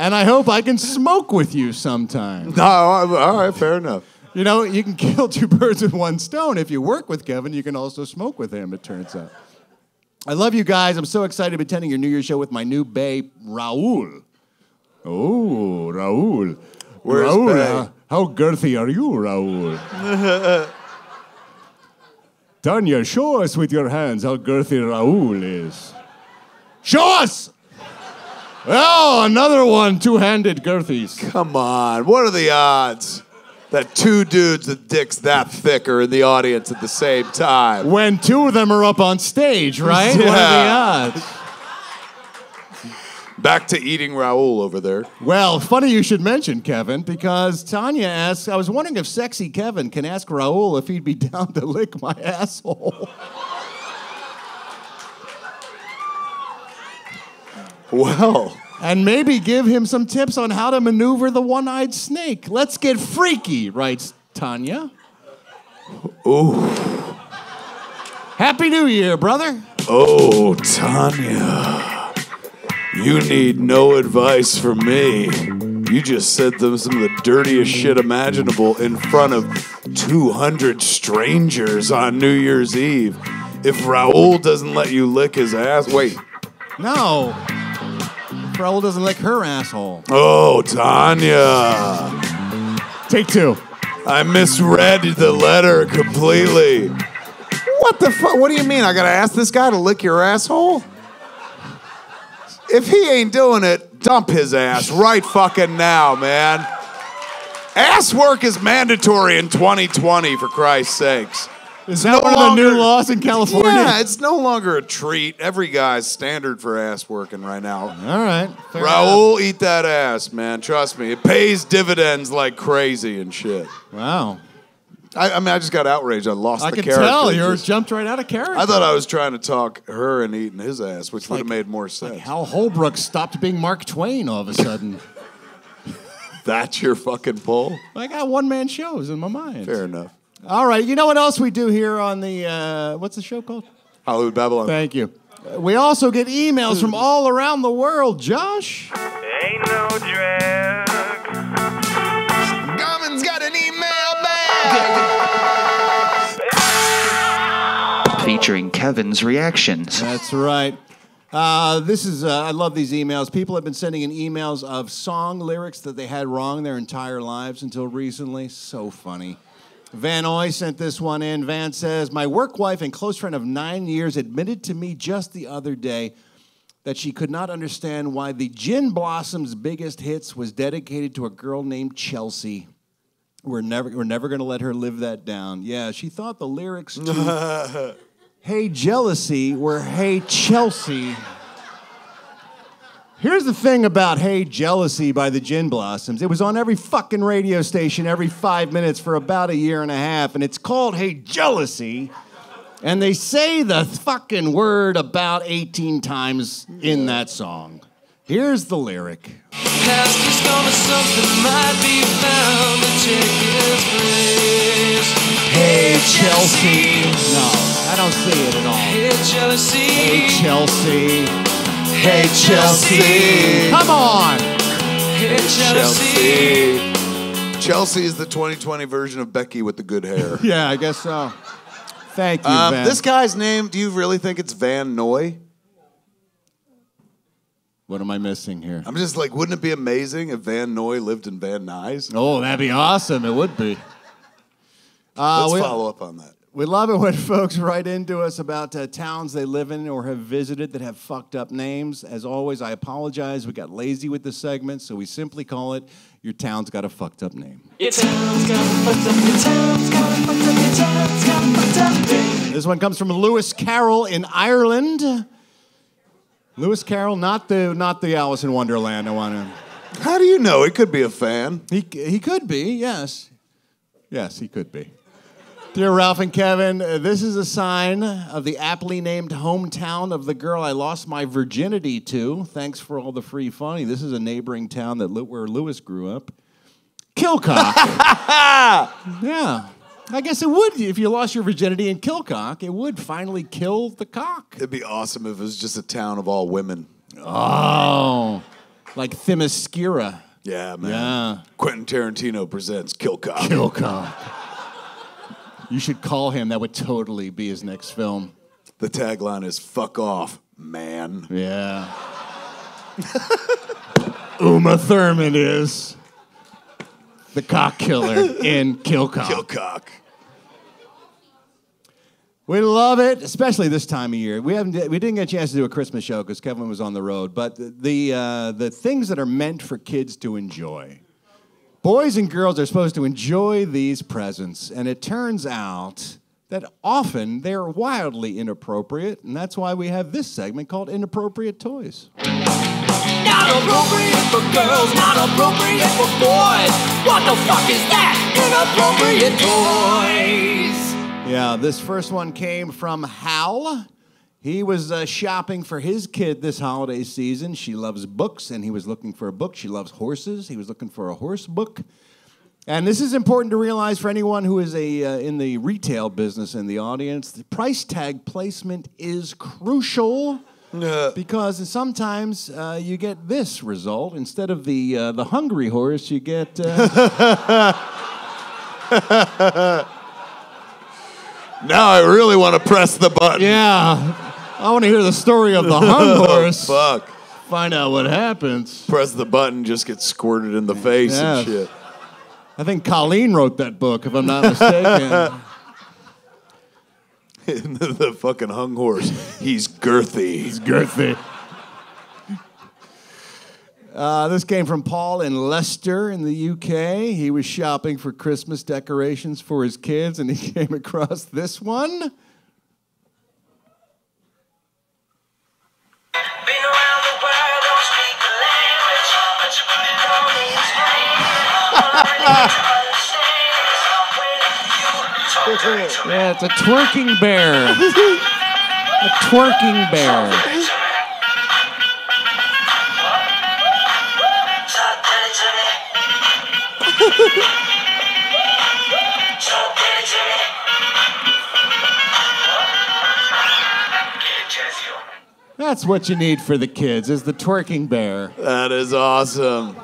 And I hope I can smoke with you sometime. No, all right, fair enough. You know, you can kill 2 birds with 1 stone. If you work with Kevin, you can also smoke with him, it turns out. I love you guys. I'm so excited to be attending your New Year's show with my new bae, Raul. Oh, Raul. Where's Raul, how girthy are you, Raul? Tanya, show us with your hands how girthy Raul is. Show us! Oh, another one, two-handed girthies. Come on, what are the odds that two dudes with dicks that thick are in the audience at the same time? When two of them are up on stage, right? Yeah. What are the odds? Back to eating Raul over there. Well, funny you should mention, Kevin, because Tanya asks, I was wondering if sexy Kevin can ask Raul if he'd be down to lick my asshole. Well. And maybe give him some tips on how to maneuver the one-eyed snake. Let's get freaky, writes Tanya. Ooh. Happy New Year, brother. Oh, Tanya. You need no advice from me. You just said them some of the dirtiest shit imaginable in front of 200 strangers on New Year's Eve. If Raul doesn't let you lick his ass... Wait. No. If Raul doesn't lick her asshole. Oh, Tanya. Take two. I misread the letter completely. What the fuck? What do you mean? I gotta ask this guy to lick your asshole? If he ain't doing it, dump his ass right fucking now, man. Ass work is mandatory in 2020, for Christ's sakes. Is that one of the new laws in California? Yeah, it's no longer a treat. Every guy's standard for ass working right now. All right. Raul, eat that ass, man. Trust me. It pays dividends like crazy and shit. Wow. I mean, I just got outraged. I lost the character. I could tell. You jumped right out of character. I thought I was trying to talk her and eating his ass, which would have made more sense. Like Hal Holbrook stopped being Mark Twain all of a sudden. That's your fucking pull? I got one-man shows in my mind. Fair enough. All right. You know what else we do here on the, what's the show called? Hollywood Babble-On. Thank you. We also get emails from all around the world. Josh? Ain't no drag. Garman's got an email. Featuring Kevin's reactions. That's right. This is, I love these emails. People have been sending in emails of song lyrics that they had wrong their entire lives until recently. So funny. Van Oy sent this one in. Van says, my work wife and close friend of 9 years admitted to me just the other day that she could not understand why the Gin Blossoms' biggest hits was dedicated to a girl named Chelsea. We're never going to let her live that down. Yeah, she thought the lyrics to Hey Jealousy were Hey Chelsea. Here's the thing about Hey Jealousy by the Gin Blossoms. It was on every fucking radio station every 5 minutes for about a year and a half, and it's called Hey Jealousy, and they say the fucking word about 18 times in that song. Here's the lyric. Past is gone, something might be found to take his place. Hey, Chelsea. No, I don't see it at all. Hey, Chelsea. Hey, Chelsea. Hey, Chelsea. Come on. Hey, Chelsea. Chelsea is the 2020 version of Becky with the good hair. Yeah, I guess so. Thank you, Van. This guy's name, do you really think it's Van Noy? What am I missing here? I'm just like, wouldn't it be amazing if Van Noy lived in Van Nuys? Oh, that'd be awesome. It would be. Let's follow up on that. We love it when folks write into us about towns they live in or have visited that have fucked up names. As always, I apologize. We got lazy with this segment, so we simply call it Your Town's Got a Fucked Up Name. Your town's got a fucked up, your town's got a fucked up, your town's got a fucked up name. This one comes from Lewis Carroll in Ireland. Lewis Carroll, not the Alice in Wonderland. I want to. How do you know? He could be a fan. He could be. Yes, yes, he could be. Dear Ralph and Kevin, this is a sign of the aptly named hometown of the girl I lost my virginity to. Thanks for all the free funny. This is a neighboring town where Lewis grew up, Kilcock. Yeah. I guess it would, if you lost your virginity in Kilcock, it would finally kill the cock. It'd be awesome if it was just a town of all women. Oh, like Themyscira. Yeah, man. Yeah. Quentin Tarantino presents Kilcock. Kilcock. You should call him. That would totally be his next film. The tagline is, fuck off, man. Yeah. Uma Thurman is the cock killer in Kill Cock. Kill Cock. We love it, especially this time of year. We didn't get a chance to do a Christmas show because Kevin was on the road, but the things that are meant for kids to enjoy. Boys and girls are supposed to enjoy these presents, and it turns out that often they're wildly inappropriate, and that's why we have this segment called Inappropriate Toys. Not appropriate for girls, not appropriate for boys. What the fuck is that? Inappropriate Toys. Yeah, this first one came from Hal. He was shopping for his kid this holiday season. She loves books, and he was looking for a book. She loves horses. He was looking for a horse book. And this is important to realize for anyone who is in the retail business in the audience. The price tag placement is crucial because sometimes you get this result. Instead of the hungry horse, you get... Now I really want to press the button. Yeah. I want to hear the story of the hung horse. Oh, fuck. Find out what happens. Press the button, just get squirted in the face and shit. I think Colleen wrote that book, if I'm not mistaken. The fucking hung horse. He's girthy. He's girthy. This came from Paul in Leicester in the UK. He was shopping for Christmas decorations for his kids, and he came across this one. Yeah, it's a twerking bear. A twerking bear. That's what you need for the kids, is the twerking bear. That is awesome.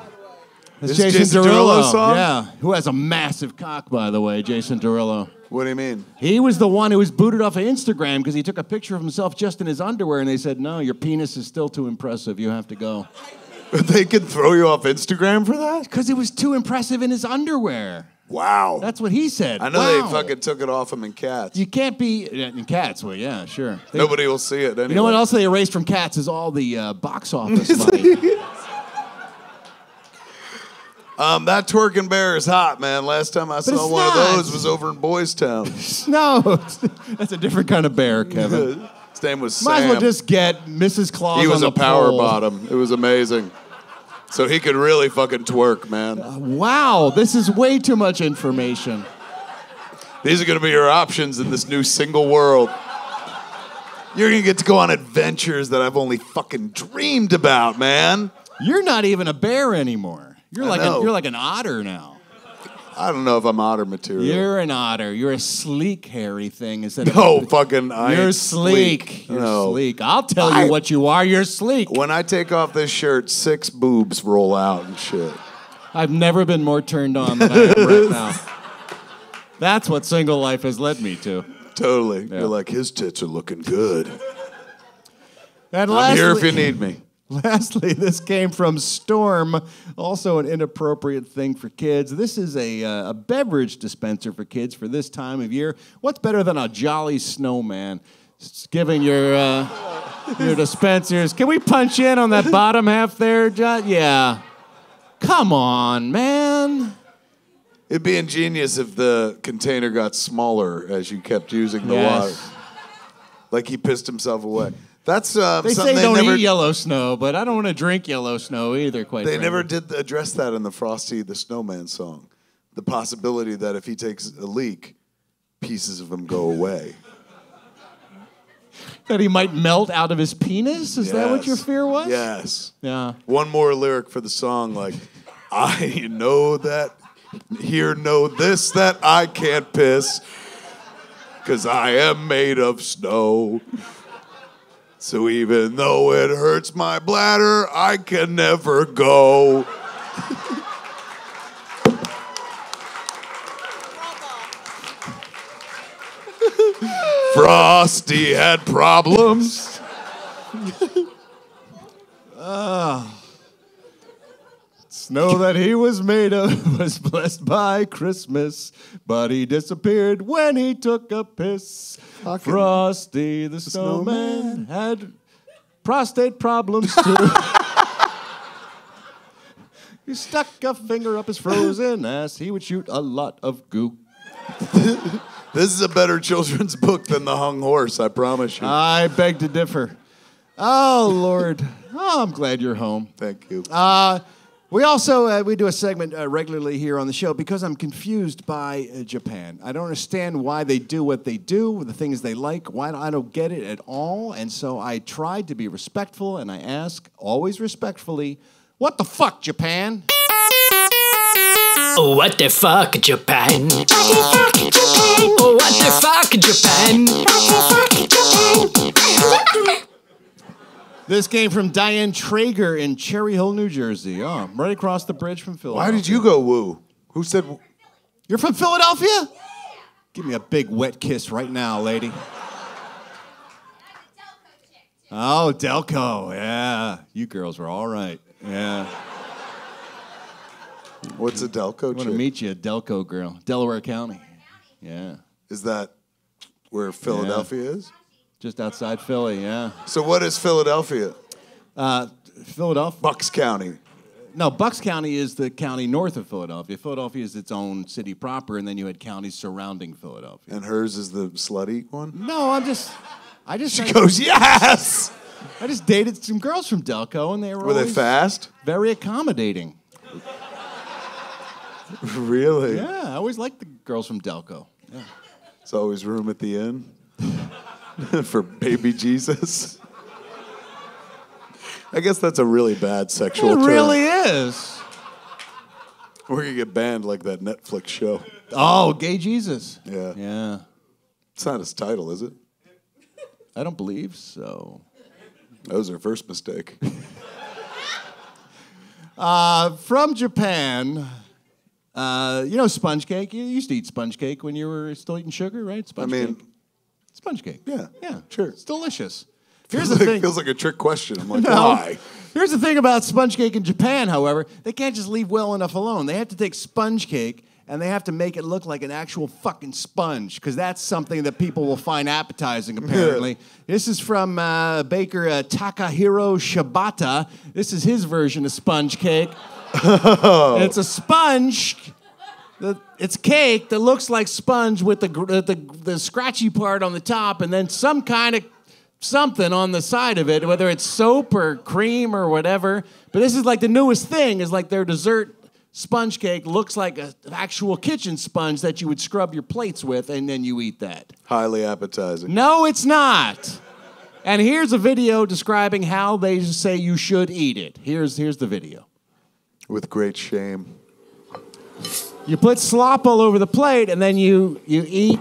It's Jason Derulo, yeah, who has a massive cock, by the way, Jason Derulo. What do you mean? He was the one who was booted off of Instagram because he took a picture of himself just in his underwear, and they said, no, your penis is still too impressive. You have to go. They could throw you off Instagram for that? Because it was too impressive in his underwear. Wow. That's what he said. I know they fucking took it off him in Cats. You can't be... In Cats, well, yeah, sure. Nobody will see it anyway. You know what else they erased from Cats is all the box office money. That twerking bear is hot, man. Last time I saw one of those was over in Boys Town. No, that's a different kind of bear, Kevin. His name was Sam. Might as well just get Mrs. Claus on the pole. He was a power bottom. It was amazing. So he could really fucking twerk, man. Wow, this is way too much information. These are going to be your options in this new single world. You're going to get to go on adventures that I've only fucking dreamed about, man. You're not even a bear anymore. You're like an otter now. I don't know if I'm otter material. You're an otter. You're a sleek, hairy thing. You're sleek. You're sleek. I'll tell you what you are. You're sleek. When I take off this shirt, 6 boobs roll out and shit. I've never been more turned on than I am right now. That's what single life has led me to. Totally. Yeah. You're like, his tits are looking good. And I'm here if you need me. Lastly, this came from Storm, also an inappropriate thing for kids. This is a beverage dispenser for kids for this time of year. What's better than a jolly snowman? Just giving your dispensers. Can we punch in on that bottom half there, John? Yeah. Come on, man. It'd be ingenious if the container got smaller as you kept using the water. Like he pissed himself away. That's they say don't eat yellow snow, but I don't want to drink yellow snow either. They never did address that in the Frosty the Snowman song. The possibility that if he takes a leak, pieces of him go away. That he might melt out of his penis? Is that what your fear was? Yes. Yeah. One more lyric for the song, like, I know that, here know this, that I can't piss, because I am made of snow. So even though it hurts my bladder, I can never go. Frosty had problems. snow that he was made of was blessed by Christmas, but he disappeared when he took a piss. Fucking Frosty the snowman had prostate problems too. He stuck a finger up his frozen ass. He would shoot a lot of goo. This is a better children's book than The Hung Horse, I promise you. I beg to differ. Oh, Lord. Oh, I'm glad you're home. Thank you. We also we do a segment regularly here on the show because I'm confused by Japan. I don't understand why they do what they do, the things they like. Why I don't get it at all. And so I tried to be respectful, and I ask, always respectfully, what the fuck, Japan? Oh, what the fuck, Japan? What the fuck, Japan? Oh, what the fuck, Japan? What the fuck, Japan? This came from Diane Traeger in Cherry Hill, New Jersey. Oh, right across the bridge from Philadelphia. Why did you go woo? Who said woo? You're from Philadelphia? Yeah. Give me a big wet kiss right now, lady. Oh, Delco, yeah. You girls were all right, yeah. What's a Delco chick? I want to meet you, a Delco girl. Delaware County. Yeah. Is that where Philadelphia is? Just outside Philly, yeah. So what is Philadelphia? Philadelphia. Bucks County. No, Bucks County is the county north of Philadelphia. Philadelphia is its own city proper, and then you had counties surrounding Philadelphia. And hers is the slutty one? No, I just. She goes, yes! I just dated some girls from Delco, and they were they fast? Very accommodating. Really? Yeah, I always liked the girls from Delco. Yeah. It's always room at the inn. For baby Jesus. I guess that's a really bad sexual term. It really is. We're going to get banned like that Netflix show. Oh, Gay Jesus. Yeah. Yeah. It's not his title, is it? I don't believe so. That was her first mistake. From Japan... you know sponge cake? You used to eat sponge cake when you were still eating sugar, right? Sponge cake. Sponge cake. Yeah. Yeah. Sure. It's delicious. Here's the thing. It feels like a trick question. I'm like, no. Why? Here's the thing about sponge cake in Japan, however. They can't just leave well enough alone. They have to take sponge cake and they have to make it look like an actual fucking sponge because that's something that people will find appetizing, apparently. This is from baker Takahiro Shibata. This is his version of sponge cake. It's a sponge. It's cake that looks like sponge with the scratchy part on the top and then some kind of something on the side of it, whether it's soap or cream or whatever. But this is like the newest thing is like their dessert sponge cake looks like an actual kitchen sponge that you would scrub your plates with and then you eat that. Highly appetizing. No, it's not. And here's a video describing how they say you should eat it. Here's the video. With great shame. You put slop all over the plate, and then you eat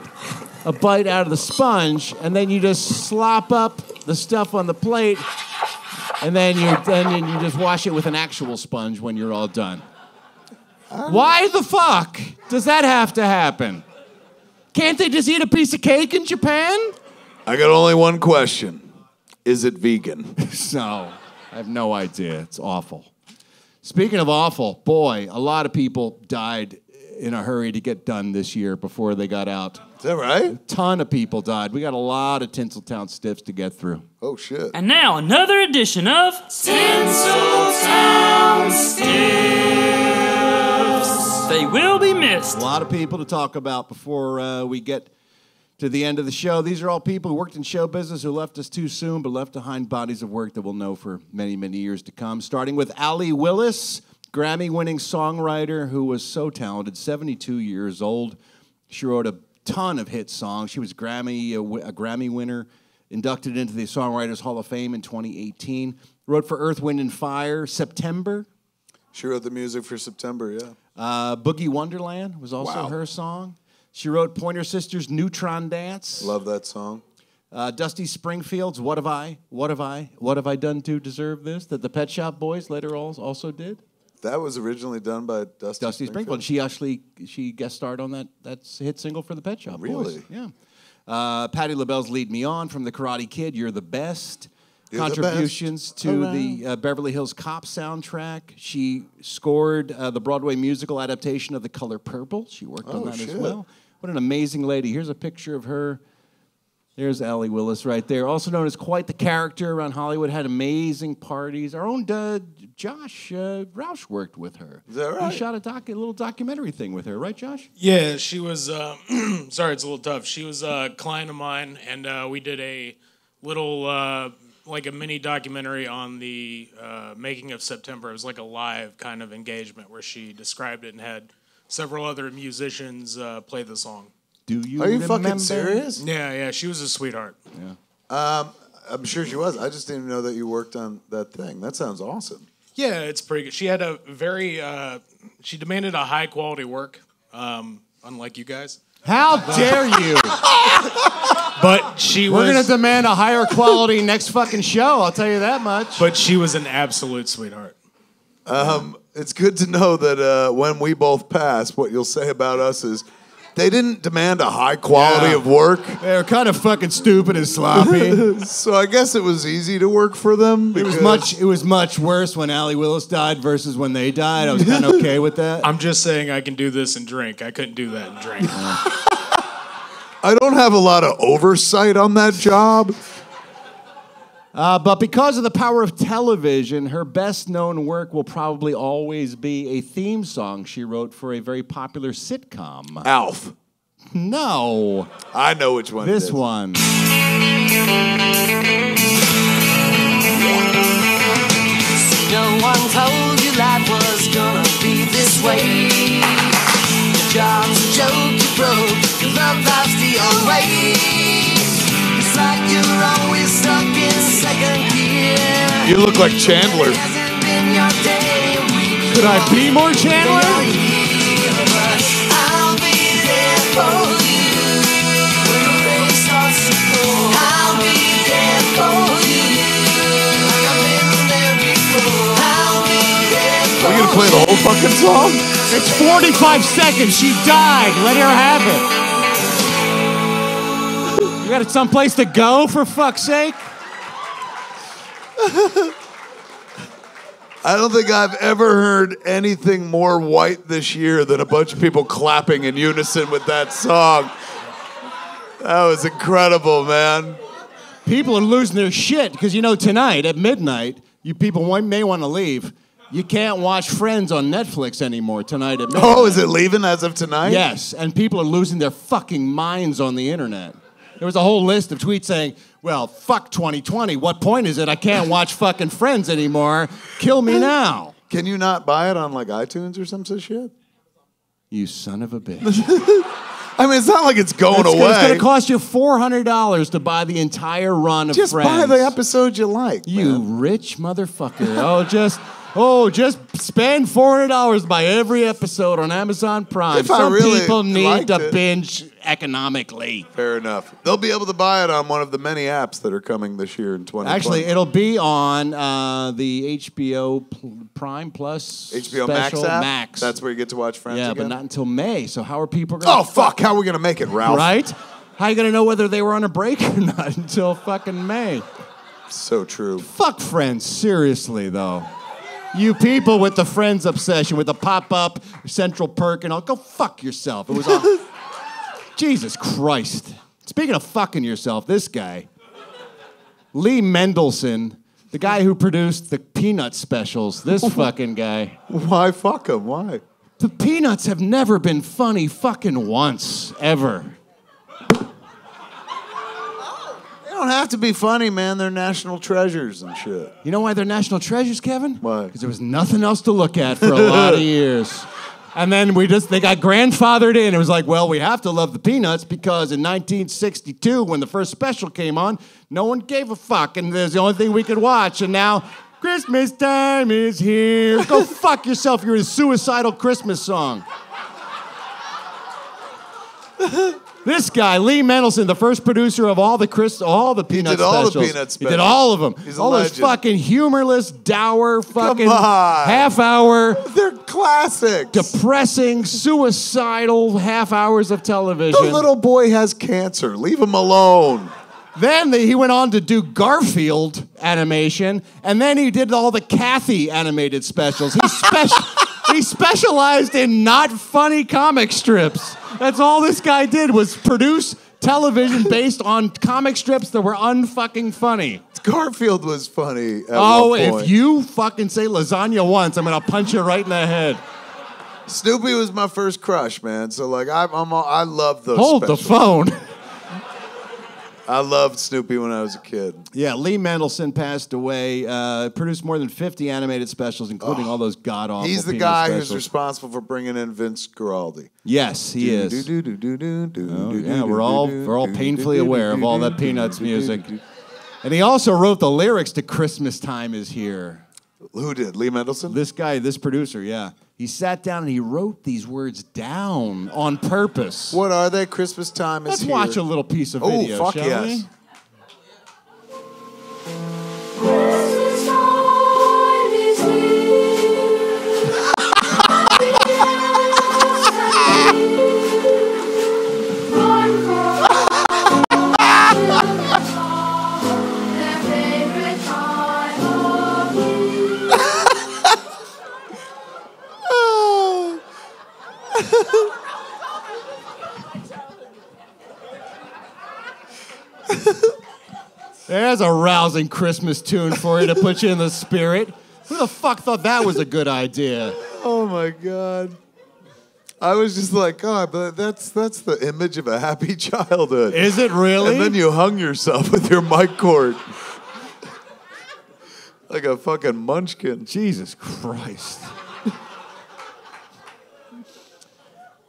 a bite out of the sponge, and then you just slop up the stuff on the plate, and then you just wash it with an actual sponge when you're all done. Why the fuck does that have to happen? Can't they just eat a piece of cake in Japan? I got only one question. Is it vegan? No, I have no idea. It's awful. Speaking of awful, boy, a lot of people died in a hurry to get done this year before they got out. Is that right? A ton of people died. We got a lot of Tinseltown stiffs to get through. Oh, shit. And now another edition of Tinseltown Stiffs. They will be missed. A lot of people to talk about before we get to the end of the show. These are all people who worked in show business who left us too soon, but left behind bodies of work that we'll know for many, many years to come. Starting with Allee Willis, Grammy-winning songwriter who was so talented, 72 years old. She wrote a ton of hit songs. She was a Grammy winner, inducted into the Songwriters Hall of Fame in 2018. Wrote for Earth, Wind, and Fire, September. She wrote the music for September, yeah. Boogie Wonderland was also her song. She wrote Pointer Sisters' Neutron Dance. Love that song. Dusty Springfield's What Have I, What Have I, What Have I Done to Deserve This? That the Pet Shop Boys later also did. That was originally done by Dusty Springfield. She actually guest starred on that hit single for the Pet Shop Boys. Really? Yeah. Patti LaBelle's Lead Me On from The Karate Kid, You're the Best. contributions to the Beverly Hills Cop soundtrack. She scored the Broadway musical adaptation of The Color Purple. She worked on that as well. What an amazing lady. Here's a picture of her. There's Allee Willis right there, also known as quite the character around Hollywood, had amazing parties. Our own Josh Roush worked with her. Is that right? He shot a little documentary thing with her, right, Josh? Yeah, she was, sorry, it's a little tough. She was a client of mine, and we did a little, like a mini documentary on the making of September. It was like a live kind of engagement where she described it and had several other musicians play the song. Do you Are you fucking serious? Yeah, yeah. She was a sweetheart. Yeah, I'm sure she was. I just didn't even know that you worked on that thing. That sounds awesome. Yeah, it's pretty good. She had a very, she demanded a high quality work, unlike you guys. How dare you? But she was. We're gonna demand a higher quality next fucking show. I'll tell you that much. But she was an absolute sweetheart. It's good to know that when we both pass, what you'll say about us is. They didn't demand a high quality of work. They were kind of fucking stupid and sloppy. So I guess it was easy to work for them. It was much worse when Allee Willis died versus when they died. I was kind of okay with that. I'm just saying I can do this and drink. I couldn't do that and drink. I don't have a lot of oversight on that job. But because of the power of television, her best-known work will probably always be a theme song she wrote for a very popular sitcom. Alf. No. I know which one it is. This one. No one told you life was gonna be this way. Your job's a joke you broke, your love life's the old way. Like you were always stuck in second gear. You look like Chandler. Could I be more Chandler? I'll be there for you. When the rain starts to pour, I'll be there for you. Like I've been there before, I'll be there for you. Are we gonna play the whole fucking song? It's 45 seconds. She died. Let her have it. You got someplace to go, for fuck's sake? I don't think I've ever heard anything more white this year than a bunch of people clapping in unison with that song. That was incredible, man. People are losing their shit, because you know tonight, at midnight, you people may want to leave. You can't watch Friends on Netflix anymore tonight at midnight. Oh, is it leaving as of tonight? Yes, and people are losing their fucking minds on the internet. There was a whole list of tweets saying, well, fuck 2020. What point is it? I can't watch fucking Friends anymore. Kill me now. Can you not buy it on, like, iTunes or some such shit? You son of a bitch. I mean, it's not like it's going away. It's going to cost you $400 to buy the entire run of Friends. Just buy the episode you like, you rich motherfucker. Just spend $400 to buy every episode on Amazon Prime. Some people need to binge economically. Fair enough. They'll be able to buy it on one of the many apps that are coming this year in 2020. Actually, it'll be on the HBO Prime Plus HBO Max app? Max. That's where you get to watch Friends again? Yeah, but not until May. So how are people going to... Oh, fuck. How are we going to make it, Ralph? Right? How are you going to know whether they were on a break or not until fucking May? So true. Fuck Friends. Seriously, though. You people with the Friends obsession, with the pop-up, Central Perk, and all, go fuck yourself. It was all... Jesus Christ. Speaking of fucking yourself, this guy, Lee Mendelson, the guy who produced the Peanuts specials, this fucking guy. Why fuck him? Why? The Peanuts have never been funny fucking once, ever. They don't have to be funny, man. They're national treasures and shit. You know why they're national treasures, Kevin? Why? Because there was nothing else to look at for a lot of years. And then they got grandfathered in. It was like, well, we have to love the Peanuts because in 1962, when the first special came on, no one gave a fuck, and there's the only thing we could watch. And now, Christmas time is here. Go fuck yourself. You're a suicidal Christmas song. This guy, Lee Mendelson, the first producer of all the Peanuts specials. He did all the Peanuts specials. He did all of them. He's all those fucking humorless, dour, fucking half-hour. They're classics. Depressing, suicidal half hours of television. The little boy has cancer. Leave him alone. Then he went on to do Garfield. animation, and then he did all the Kathy animated specials. He specialized in not funny comic strips. That's all this guy did was produce television based on comic strips that were unfucking funny. Garfield was funny at one point. If you fucking say lasagna once, I'm gonna punch you right in the head. Snoopy was my first crush, man. So like, I love those. Hold specials. The phone. I loved Snoopy when I was a kid. Yeah, Lee Mendelson passed away. Produced more than 50 animated specials, including all those god-awful. He's the guy who's responsible for bringing in Vince Guaraldi. Yes, he is. Yeah, we're all painfully aware of all that Peanuts music. And he also wrote the lyrics to "Christmas Time Is Here." Who did? Lee Mendelson? This guy, this producer, yeah. He sat down and he wrote these words down on purpose. What are they? Christmas Time Is Here. Let's watch a little piece of video, shall we? Oh, fuck yes. Christmas time is There's a rousing Christmas tune for you to put you in the spirit. Who the fuck thought that was a good idea? Oh my God. I was just like, God, but that's the image of a happy childhood. Is it really? And then you hung yourself with your mic cord. Like a fucking munchkin. Jesus Christ.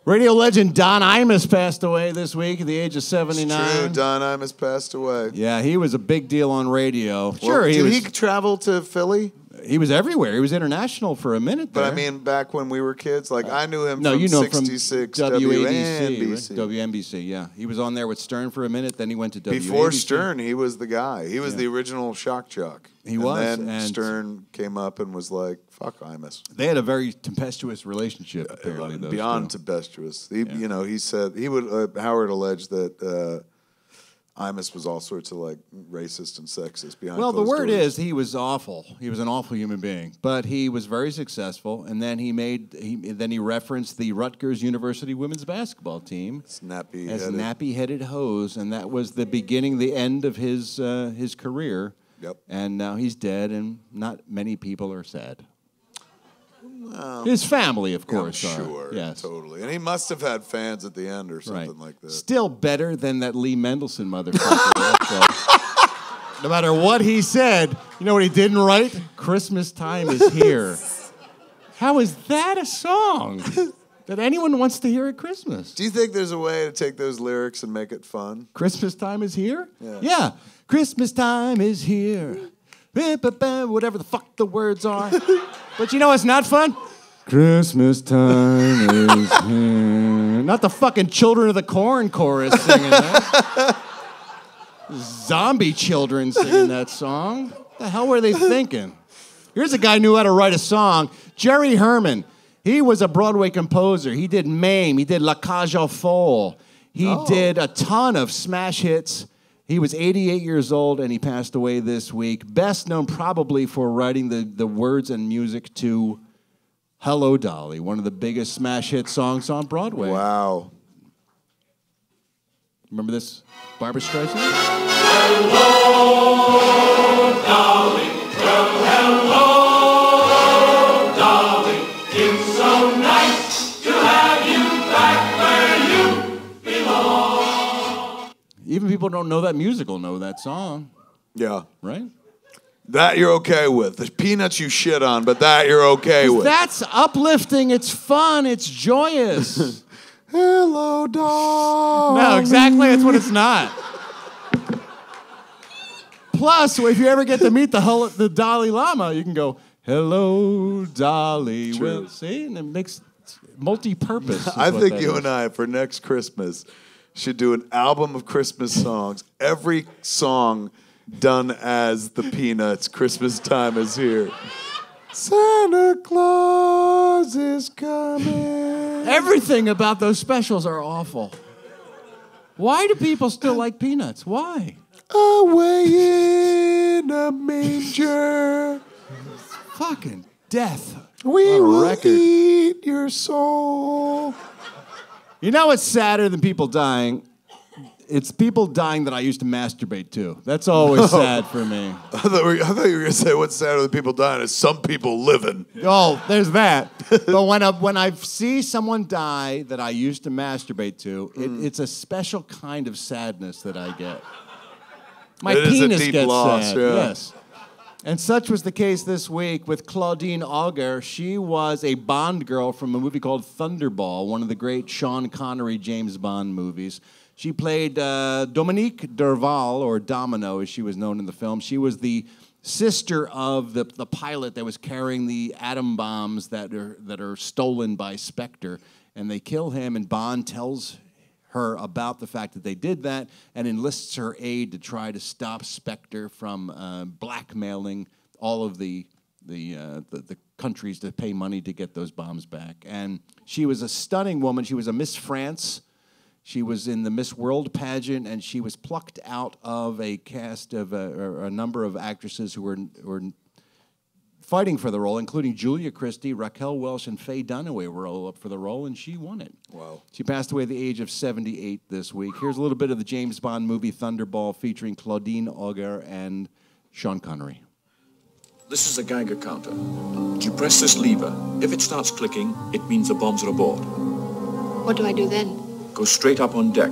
Radio legend Don Imus passed away this week at the age of 79. It's true, Don Imus passed away. Yeah, he was a big deal on radio. Sure, well, did he travel to Philly? He was everywhere. He was international for a minute there. But I mean, back when we were kids, like I knew him from 66 WNBC. WNBC, yeah. He was on there with Stern for a minute, then he went to WNBC. Before Stern, he was the guy. He was the original shock jock. He was. And then Stern came up and was like, fuck Imus. They had a very tempestuous relationship, apparently. Beyond tempestuous. You know, he said, he would, Howard alleged that... Imus was all sorts of like racist and sexist behind. Well, the word is he was awful. He was an awful human being, but he was very successful. And then he referenced the Rutgers University women's basketball team as nappy-headed hoes, and that was the beginning, the end of his career. Yep. And now he's dead, and not many people are sad. His family, of course. I'm sure, yes. Totally. And he must have had fans at the end or something like that. Still better than that Lee Mendelson motherfucker. No matter what he said, you know what he didn't write? Christmas Time Is Here. How is that a song that anyone wants to hear at Christmas? Do you think there's a way to take those lyrics and make it fun? Christmas Time Is Here? Yeah. Christmas Time Is Here. Whatever the fuck the words are. But you know what's not fun? Christmas time is here. Not the fucking Children of the Corn chorus singing that. Zombie children singing that song. What the hell were they thinking? Here's a guy who knew how to write a song. Jerry Herman. He was a Broadway composer. He did Mame. He did La Cage aux Folles. He did a ton of smash hits. He was 88 years old, and he passed away this week. Best known probably for writing the words and music to Hello, Dolly, one of the biggest smash hit songs on Broadway. Wow. Remember this? Barbra Streisand? Hello, Dolly. Well, hello, Dolly. It's so nice to have you back. Even people who don't know that musical know that song. Yeah. Right? That you're okay with. There's Peanuts you shit on, but that you're okay with. That's uplifting. It's fun. It's joyous. Hello, Dolly. No, exactly. That's what it's not. Plus, if you ever get to meet the Dalai Lama, you can go, hello, Dolly. Well, see? And it makes multi-purpose. I think you and I, for next Christmas... should do an album of Christmas songs. Every song done as the Peanuts. Christmas Time Is Here. Santa Claus is coming. Everything about those specials are awful. Why do people still like Peanuts? Why? Away in a death. We will eat your soul. You know what's sadder than people dying? It's people dying that I used to masturbate to. That's always sad for me. I thought you were gonna say what's sadder than people dying is some people living. Oh, there's that. But when I see someone die that I used to masturbate to, it's a special kind of sadness that I get. My penis gets loss, sad. Yeah. Yes. And such was the case this week with Claudine Auger. She was a Bond girl from a movie called Thunderball, one of the great Sean Connery James Bond movies. She played Dominique Derval, or Domino, as she was known in the film. She was the sister of the pilot that was carrying the atom bombs that are stolen by Spectre. And they kill him, and Bond tells her about the fact that they did that and enlists her aid to try to stop Spectre from blackmailing all of the countries to pay money to get those bombs back. And she was a stunning woman. She was a Miss France. She was in the Miss World pageant, and she was plucked out of a cast of a number of actresses who were fighting for the role, including Julia Christie, Raquel Welch, and Faye Dunaway were all up for the role, and she won it. Wow. She passed away at the age of 78 this week. Here's a little bit of the James Bond movie Thunderball featuring Claudine Auger and Sean Connery. This is a Geiger counter. You press this lever. If it starts clicking, it means the bombs are aboard. What do I do then? Go straight up on deck.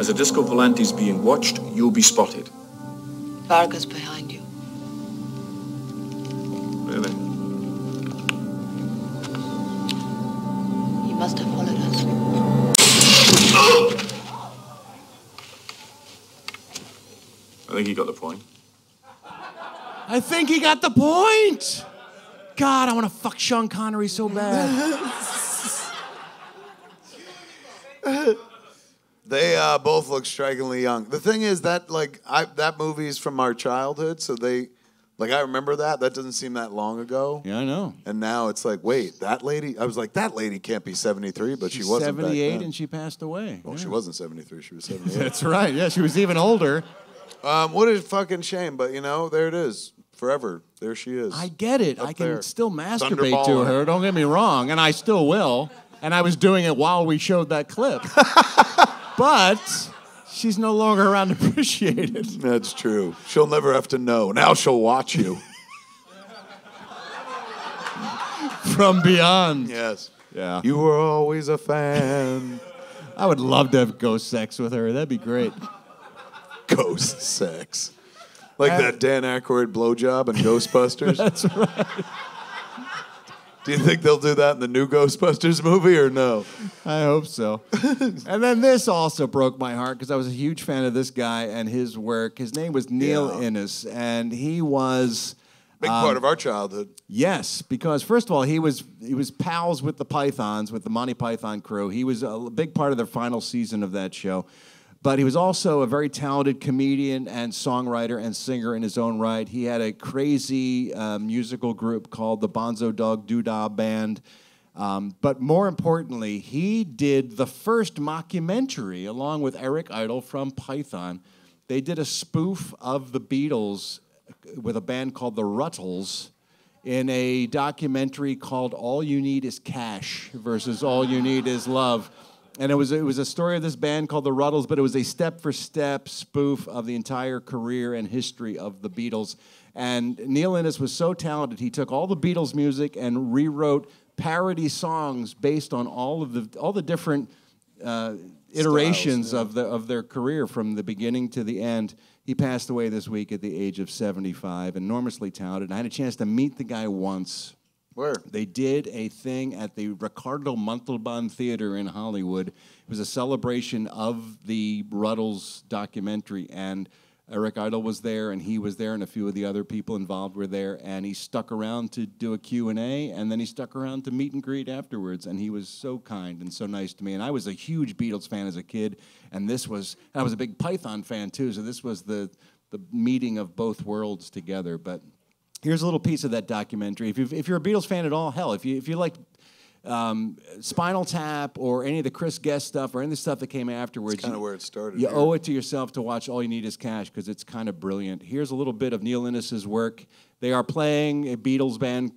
As the disco volante is being watched, you'll be spotted. Varga's behind you. Really? He must have followed us. I think he got the point. I think he got the point! God, I want to fuck Sean Connery so bad. They both look strikingly young. The thing is that that movie is from our childhood, so I remember that. That doesn't seem that long ago. Yeah, I know. And now it's like, wait, that lady. I was like, that lady can't be 73, but she wasn't. 78, and she passed away. Well, yeah. She wasn't 73; she was 78. That's right. Yeah, she was even older. What a fucking shame! But you know, there it is. Forever, there she is. I get it. I can still masturbate to her. Don't get me wrong, and I still will. And I was doing it while we showed that clip. But she's no longer around to appreciate it. That's true. She'll never have to know. Now she'll watch you. From beyond. Yes. Yeah. You were always a fan. I would love to have ghost sex with her. That'd be great. Ghost sex. Like that Dan Aykroyd blowjob in Ghostbusters. That's right. Do you think they'll do that in the new Ghostbusters movie or no? I hope so. And then this also broke my heart because I was a huge fan of this guy and his work. His name was Neil Innes, and he was big part of our childhood. Yes, because first of all, he was pals with the Pythons, with the Monty Python crew. He was a big part of their final season of that show. But he was also a very talented comedian and songwriter and singer in his own right. He had a crazy musical group called the Bonzo Dog Doodah Band. But more importantly, he did the first mockumentary, along with Eric Idle from Python. They did a spoof of the Beatles with a band called The Rutles in a documentary called All You Need Is Cash versus All You Need Is Love. And it was a story of this band called The Rutles, but it was a step-for-step spoof of the entire career and history of the Beatles. And Neil Innes was so talented, he took all the Beatles music and rewrote parody songs based on all the different iterations of their career from the beginning to the end. He passed away this week at the age of 75, enormously talented. And I had a chance to meet the guy once. Where? They did a thing at the Ricardo Montalban Theater in Hollywood. It was a celebration of the Rutles documentary, and Eric Idle was there, and he was there, and a few of the other people involved were there, and he stuck around to do a Q&A, and then he stuck around to meet and greet afterwards, and he was so kind and so nice to me, and I was a huge Beatles fan as a kid, and I was a big Python fan too, so this was the meeting of both worlds together, but... Here's a little piece of that documentary. If you're a Beatles fan at all, hell, if you like Spinal Tap or any of the Chris Guest stuff or any of the stuff that came afterwards, it's kind of where it started. You owe it to yourself to watch All You Need Is Cash because it's kind of brilliant. Here's a little bit of Neil Innes' work. They are playing a Beatles band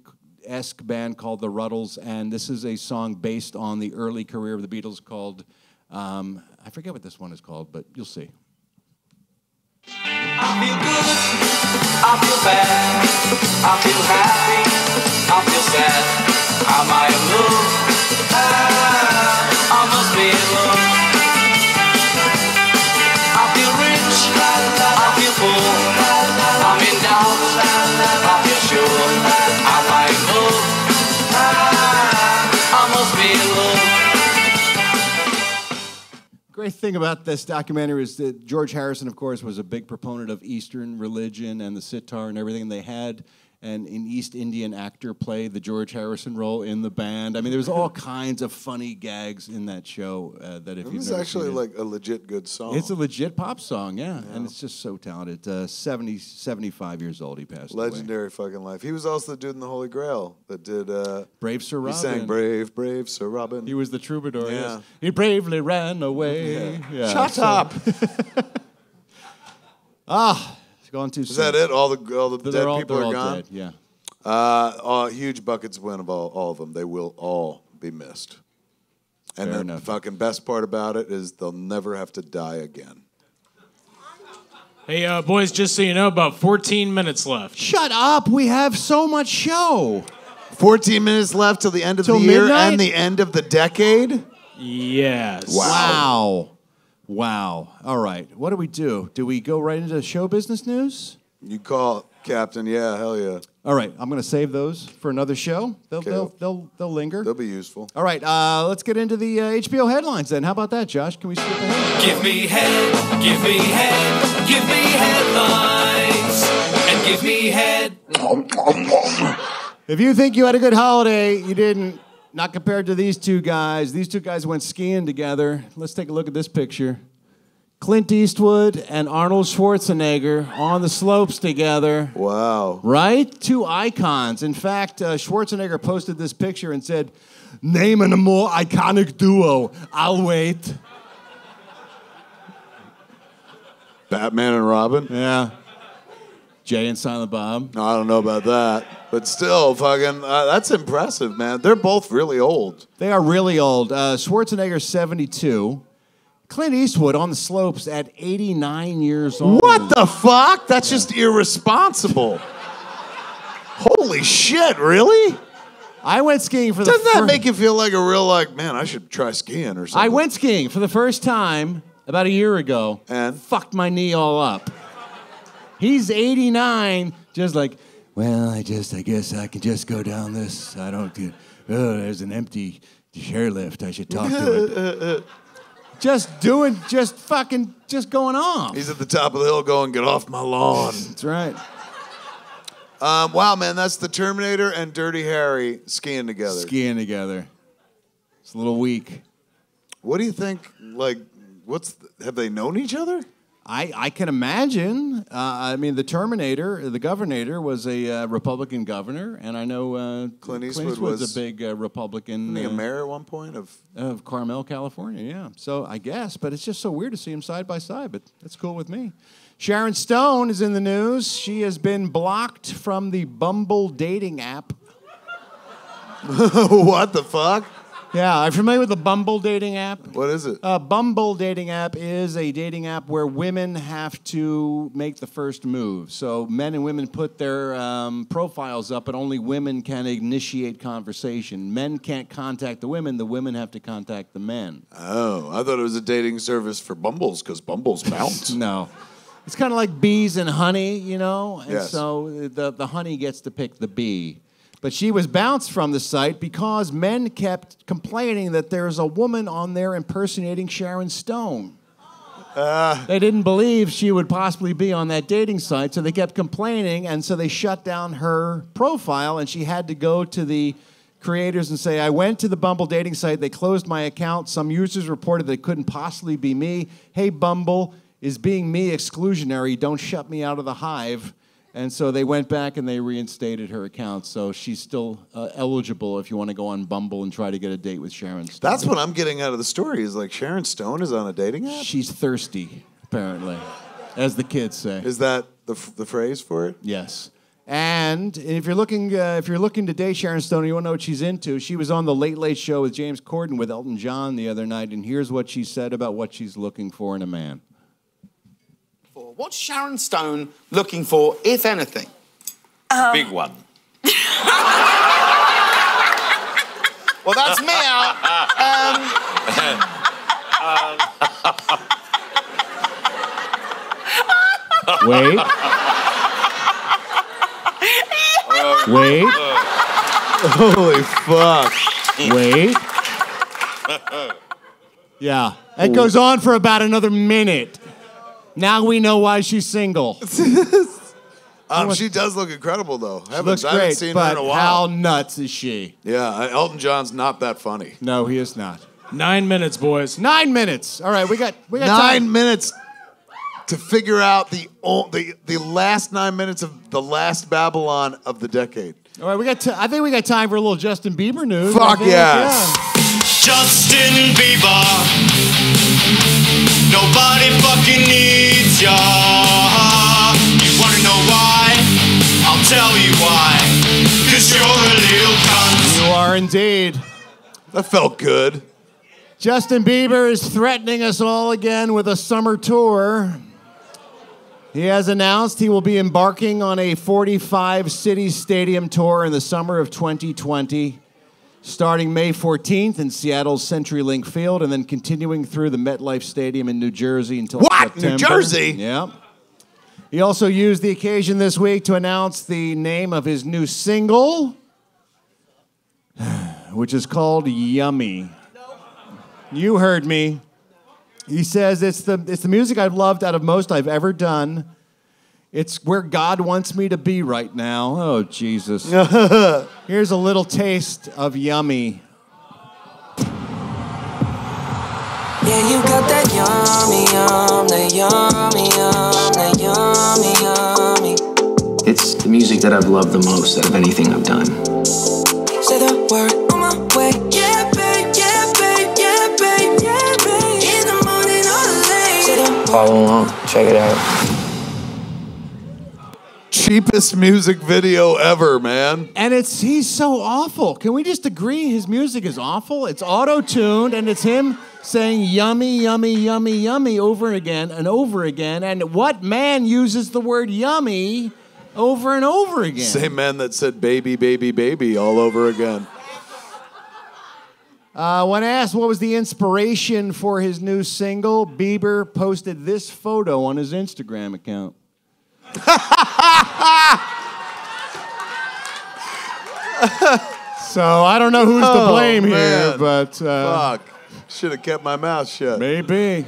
esque band called The Rutles, and this is a song based on the early career of the Beatles called, I forget what this one is called, but you'll see. I feel good, I feel bad, I feel happy, I feel sad, am I in love? I must be in love. I feel rich, I feel poor, I'm in doubt, I feel sure, am I in love? I must be in love. The great thing about this documentary is that George Harrison, of course, was a big proponent of Eastern religion and the sitar and everything. And they had an East Indian actor play the George Harrison role in the band. I mean, there was all kinds of funny gags in that show. That if you was actually seen it, like a legit good song. It's a legit pop song, yeah. And it's just so talented. 75 years old, he passed away. Legendary fucking life. He was also the dude in the Holy Grail that did Brave Sir Robin. He sang Brave Sir Robin. He was the troubadour. Yeah. Yes. He bravely ran away. Yeah. Yeah. Shut up. Gone too soon. Is that it? All the dead people are gone? Dead, yeah. Huge buckets went of all of them. They will all be missed. And the fucking best part about it is they'll never have to die again. Hey, boys, just so you know, about 14 minutes left. Shut up. We have so much show. 14 minutes left till the end of the year midnight? And the end of the decade? Yes. Wow. Wow. All right. What do we do? Do we go right into show business news? You call, Captain. Yeah, hell yeah. All right. I'm going to save those for another show. They'll linger. They'll be useful. All right. Let's get into the HBO headlines then. How about that, Josh? Can we skip ahead? Give me headlines. And give me head. If you think you had a good holiday, you didn't. Not compared to these two guys. These two guys went skiing together. Let's take a look at this picture. Clint Eastwood and Arnold Schwarzenegger on the slopes together. Wow. Right? Two icons. In fact, Schwarzenegger posted this picture and said, "Name a more iconic duo. I'll wait." Batman and Robin? Yeah. Jay and Silent Bob. No, I don't know about that. But still, fucking, that's impressive, man. They're both really old. They are really old. Schwarzenegger's 72. Clint Eastwood on the slopes at 89 years old. What the fuck? That's just irresponsible. Holy shit, really? I went skiing for the first time. Doesn't that make you feel like a real, like, man, I should try skiing or something? I went skiing for the first time about a year ago. And? Fucked my knee all up. He's 89, just like... Well, I guess I can just go down this. I don't get, oh, there's an empty chairlift. I should talk to it. Just going off. He's at the top of the hill going, get off my lawn. That's right. Wow, man, that's the Terminator and Dirty Harry skiing together. It's a little weak. What do you think, like, have they known each other? I can imagine. I mean, the Terminator, the Governator, was a Republican governor, and I know Clint Eastwood was a big Republican. Wasn't he a mayor at one point of Carmel, California, yeah. So I guess, but it's just so weird to see him side by side, but that's cool with me. Sharon Stone is in the news. She has been blocked from the Bumble dating app. What the fuck? Yeah, are you familiar with the Bumble dating app? What is it? Bumble dating app is a dating app where women have to make the first move. So men and women put their profiles up, but only women can initiate conversation. Men can't contact the women have to contact the men. Oh, I thought it was a dating service for Bumbles, because Bumbles bounce. No. It's kind of like bees and honey, you know? And so the honey gets to pick the bee. But she was bounced from the site because men kept complaining that there's a woman on there impersonating Sharon Stone. They didn't believe she would possibly be on that dating site, so they kept complaining, and so they shut down her profile, and she had to go to the creators and say, I went to the Bumble dating site, they closed my account, some users reported they couldn't possibly be me. Hey, Bumble, is being me exclusionary? Don't shut me out of the hive. And so they went back and they reinstated her account, so she's still eligible if you want to go on Bumble and try to get a date with Sharon Stone. That's what I'm getting out of the story, is like Sharon Stone is on a dating app? She's thirsty, apparently, as the kids say. Is that the phrase for it? Yes. And if you're looking today, Sharon Stone, you want to know what she's into. She was on the Late Late Show with James Corden with Elton John the other night, and here's what she said about what she's looking for in a man. What's Sharon Stone looking for, if anything? Big one. Well, that's me out. Wait. Wait. Holy fuck. Wait. Yeah. It goes on for about another minute. Now we know why she's single. She does look incredible, though. I haven't seen her in a while. How nuts is she? Yeah, Elton John's not that funny. No, he is not. 9 minutes, boys. 9 minutes. All right, we got 9 minutes to figure out the last 9 minutes of the last Babylon of the decade. All right, I think we got time for a little Justin Bieber news. Fuck yes. Justin Bieber. Nobody fucking needs ya. You wanna know why? I'll tell you why. 'Cause you're a little cunt. You are indeed. That felt good. Justin Bieber is threatening us all again with a summer tour. He has announced he will be embarking on a 45-city stadium tour in the summer of 2020. Starting May 14th in Seattle's CenturyLink Field and then continuing through the MetLife Stadium in New Jersey until September. What? New Jersey? Yeah. He also used the occasion this week to announce the name of his new single, which is called Yummy. You heard me. He says, it's the music I've loved out of most I've ever done. It's where God wants me to be right now. Oh, Jesus. Here's a little taste of Yummy. Yeah, you got that yummy, yum, that yummy, yum, that yummy, yummy. It's the music that I've loved the most out of anything I've done. Say the word on my way. Yeah, babe, yeah, babe, yeah, babe, yeah, babe. In the morning or late. Say the follow along, check it out. Cheapest music video ever, man. And he's so awful. Can we just agree his music is awful? It's auto-tuned, and it's him saying yummy, yummy, yummy, yummy over again and over again. And what man uses the word yummy over and over again? Same man that said baby, baby, baby all over again. When asked what was the inspiration for his new single, Bieber posted this photo on his Instagram account. So I don't know who's to blame here, but fuck, should have kept my mouth shut. Maybe.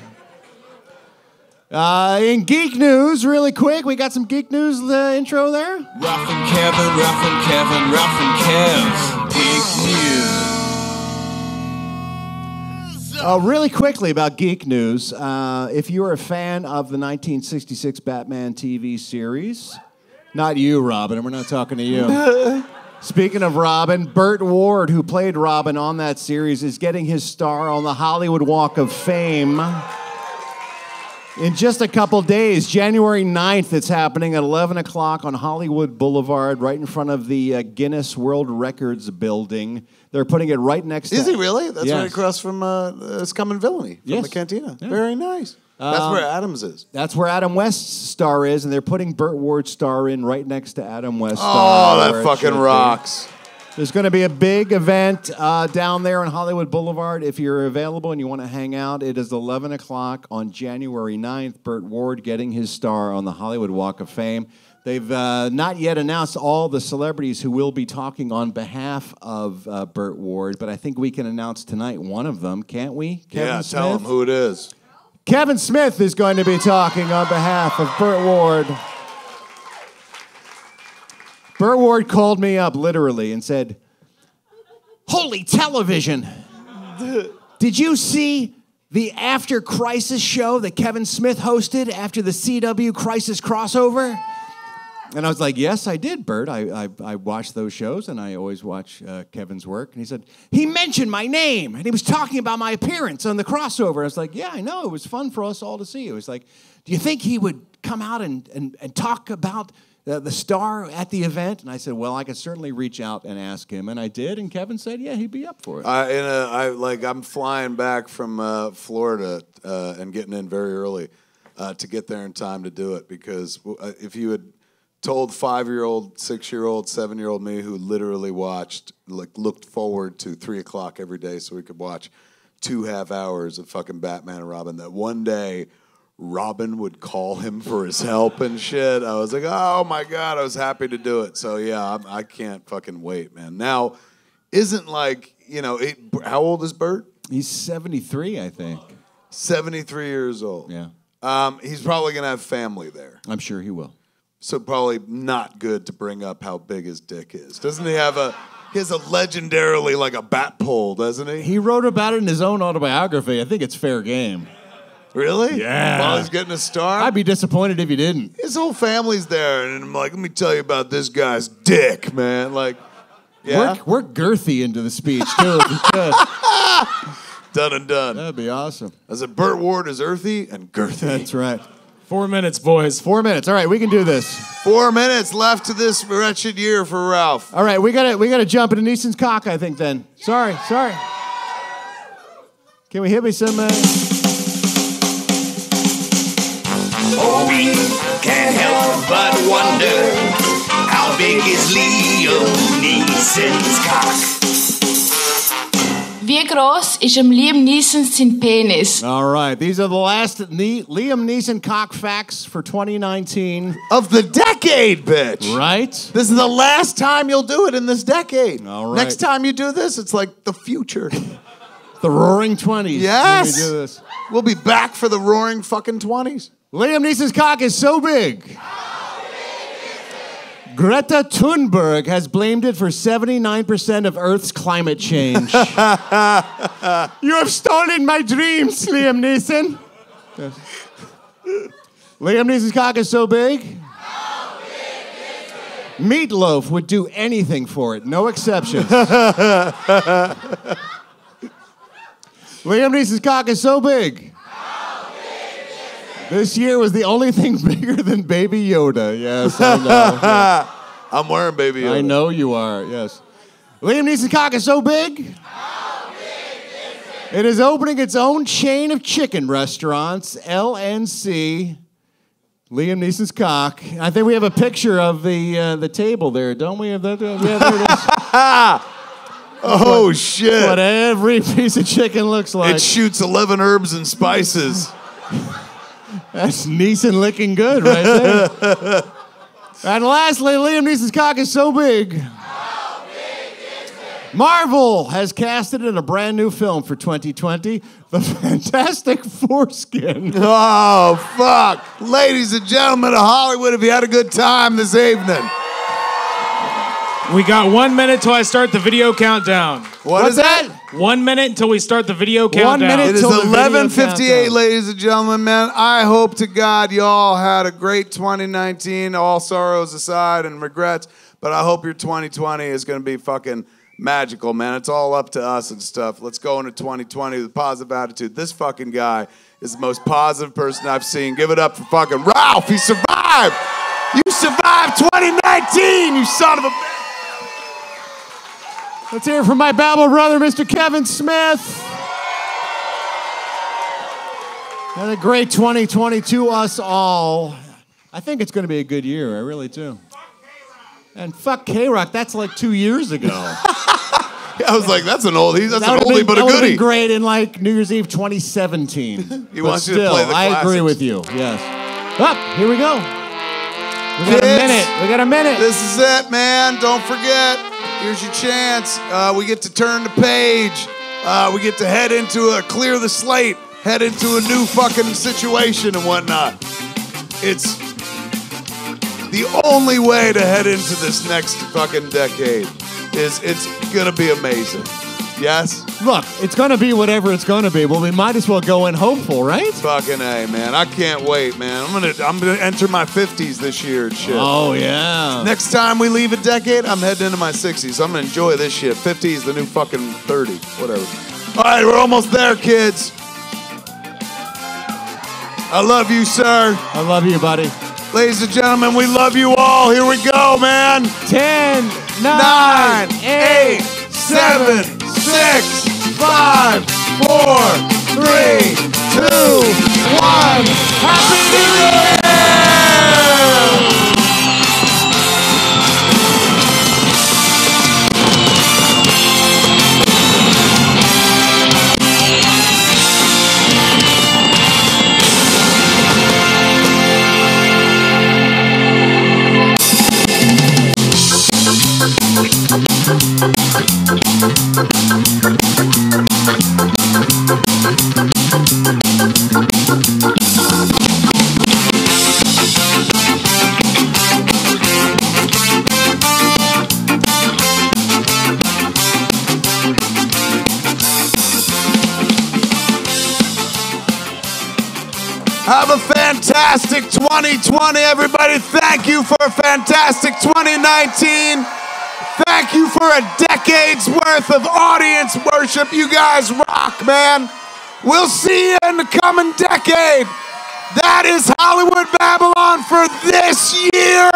In geek news, really quick, we got some geek news. The intro there. Ralph and Kevin, Ralph and Kevin, Ralph and Kev. Geek news. Really quickly about geek news. If you are a fan of the 1966 Batman TV series, not you, Robin. We're not talking to you. Speaking of Robin, Burt Ward, who played Robin on that series, is getting his star on the Hollywood Walk of Fame in just a couple days. January 9th, it's happening at 11 o'clock on Hollywood Boulevard, right in front of the Guinness World Records building. They're putting it right next to... Is he really? That's yes. Right across from Scum and Villainy, from yes. The Cantina. Yeah. Very nice. That's where Adams is. That's where Adam West's star is, and they're putting Burt Ward's star in right next to Adam West's star. Oh, that fucking rocks. There's going to be a big event down there on Hollywood Boulevard. If you're available and you want to hang out, it is 11 o'clock on January 9th. Burt Ward getting his star on the Hollywood Walk of Fame. They've not yet announced all the celebrities who will be talking on behalf of Burt Ward, but I think we can announce tonight one of them, can't we? Kevin Smith? Tell them who it is. Kevin Smith is going to be talking on behalf of Burt Ward. Burt Ward called me up literally and said, "Holy television! Did you see the After Crisis show that Kevin Smith hosted after the CW Crisis crossover?" And I was like, "Yes, I did, Burt. I watched those shows, and I always watch Kevin's work." And he said, "He mentioned my name, and he was talking about my appearance on the crossover." I was like, "Yeah, I know. It was fun for us all to see." He was like, "Do you think he would come out and talk about the star at the event? And I said, well, I could certainly reach out and ask him. And I did, and Kevin said, yeah, he'd be up for it. I'm flying back from Florida and getting in very early to get there in time to do it, because if you had told 5-year-old, 6-year-old, 7-year-old me, who literally watched, like, looked forward to 3 o'clock every day so we could watch 2.5 hours of fucking Batman and Robin, that one day Robin would call him for his help and shit, I was like, oh my God, I was happy to do it. So yeah, I can't fucking wait, man. Now, isn't, like, you know, how old is Bert? He's 73, I think. 73 years old. Yeah. He's probably gonna have family there. I'm sure he will. So probably not good to bring up how big his dick is. Doesn't he have a... He has a legendarily, like, a bat pole, doesn't he? He wrote about it in his own autobiography. I think it's fair game. Really? Yeah. While he's getting a star? I'd be disappointed if he didn't. His whole family's there, and I'm like, let me tell you about this guy's dick, man. Like, yeah. We're girthy into the speech, too. Done and done. That'd be awesome. I said, Burt Ward is earthy and girthy. That's right. 4 minutes, boys. 4 minutes. All right, we can do this. 4 minutes left to this wretched year for Ralph. All right, we gotta jump into Neeson's cock, I think, then. Sorry. Can we hit me some... Oh, we can't help but wonder how big is Liam Neeson's cock? Wie groß ist Liam Neeson's penis? All right, these are the last Liam Neeson cock facts for 2019. Of the decade, bitch! Right? This is the last time you'll do it in this decade. All right. Next time you do this, it's like the future. The roaring 20s. Yes! When we do this. We'll be back for the roaring fucking 20s. Liam Neeson's cock is so big. How big is it? Greta Thunberg has blamed it for 79% of Earth's climate change. You have stolen my dreams, Liam Neeson. Liam Neeson's cock is so big. How big is it? Meatloaf would do anything for it, no exceptions. Liam Neeson's cock is so big. How big is it? This year was the only thing bigger than Baby Yoda. Yes, I know. Yes. I'm wearing Baby Yoda. I know you are, yes. Liam Neeson's cock is so big. How big is it? It is opening its own chain of chicken restaurants, LNC. Liam Neeson's cock. I think we have a picture of the table there, don't we? Yeah, there it is. Oh, shit. That's what every piece of chicken looks like. It shoots 11 herbs and spices. That's Neeson licking good right there. And lastly, Liam Neeson's cock is so big. How big is it? Marvel has cast it in a brand new film for 2020, The Fantastic Foreskin. Oh, fuck. Ladies and gentlemen of Hollywood, if you had a good time this evening. We got 1 minute till I start the video countdown. What's that? 1 minute until we start the video countdown. 1 minute till the video countdown. It is 11:58, ladies and gentlemen, man. I hope to God y'all had a great 2019, all sorrows aside and regrets, but I hope your 2020 is going to be fucking magical, man. It's all up to us and stuff. Let's go into 2020 with a positive attitude. This fucking guy is the most positive person I've seen. Give it up for fucking Ralph. He survived. You survived 2019, you son of a bitch. Let's hear it from my Babble brother, Mr. Kevin Smith. Had a great 2020 to us all. I think it's going to be a good year. I really do. And fuck K-Rock. That's like 2 years ago. I was like, that's an oldie. That's an oldie, but a goodie. That would be great in like New Year's Eve 2017. He wants you to play the classics. I agree with you. Yes. Up, here we go. We got a minute. This is it, man. Don't forget. Here's your chance. We get to turn the page. We get to head into clear the slate, head into a new fucking situation and whatnot. It's the only way to head into this next fucking decade is it's gonna be amazing. Yes? Look, it's gonna be whatever it's gonna be, but we might as well go in hopeful, right? Fucking A, man. I can't wait, man. I'm gonna enter my 50s this year and shit. Oh yeah. Next time we leave a decade, I'm heading into my 60s. I'm gonna enjoy this shit. 50 is the new fucking 30. Whatever. Alright, we're almost there, kids. I love you, sir. I love you, buddy. Ladies and gentlemen, we love you all. Here we go, man. 10, 9, 8, 7, 6, 5, 4, 3, 2, 1. Happy New Year! Have a fantastic 2020, everybody. Thank you for a fantastic 2019. Thank you for a decade's worth of audience worship. You guys rock, man. We'll see you in the coming decade. That is Hollywood Babble-On for this year,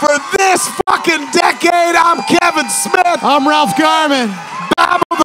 for this fucking decade. I'm Kevin Smith. I'm Ralph Garman. Babble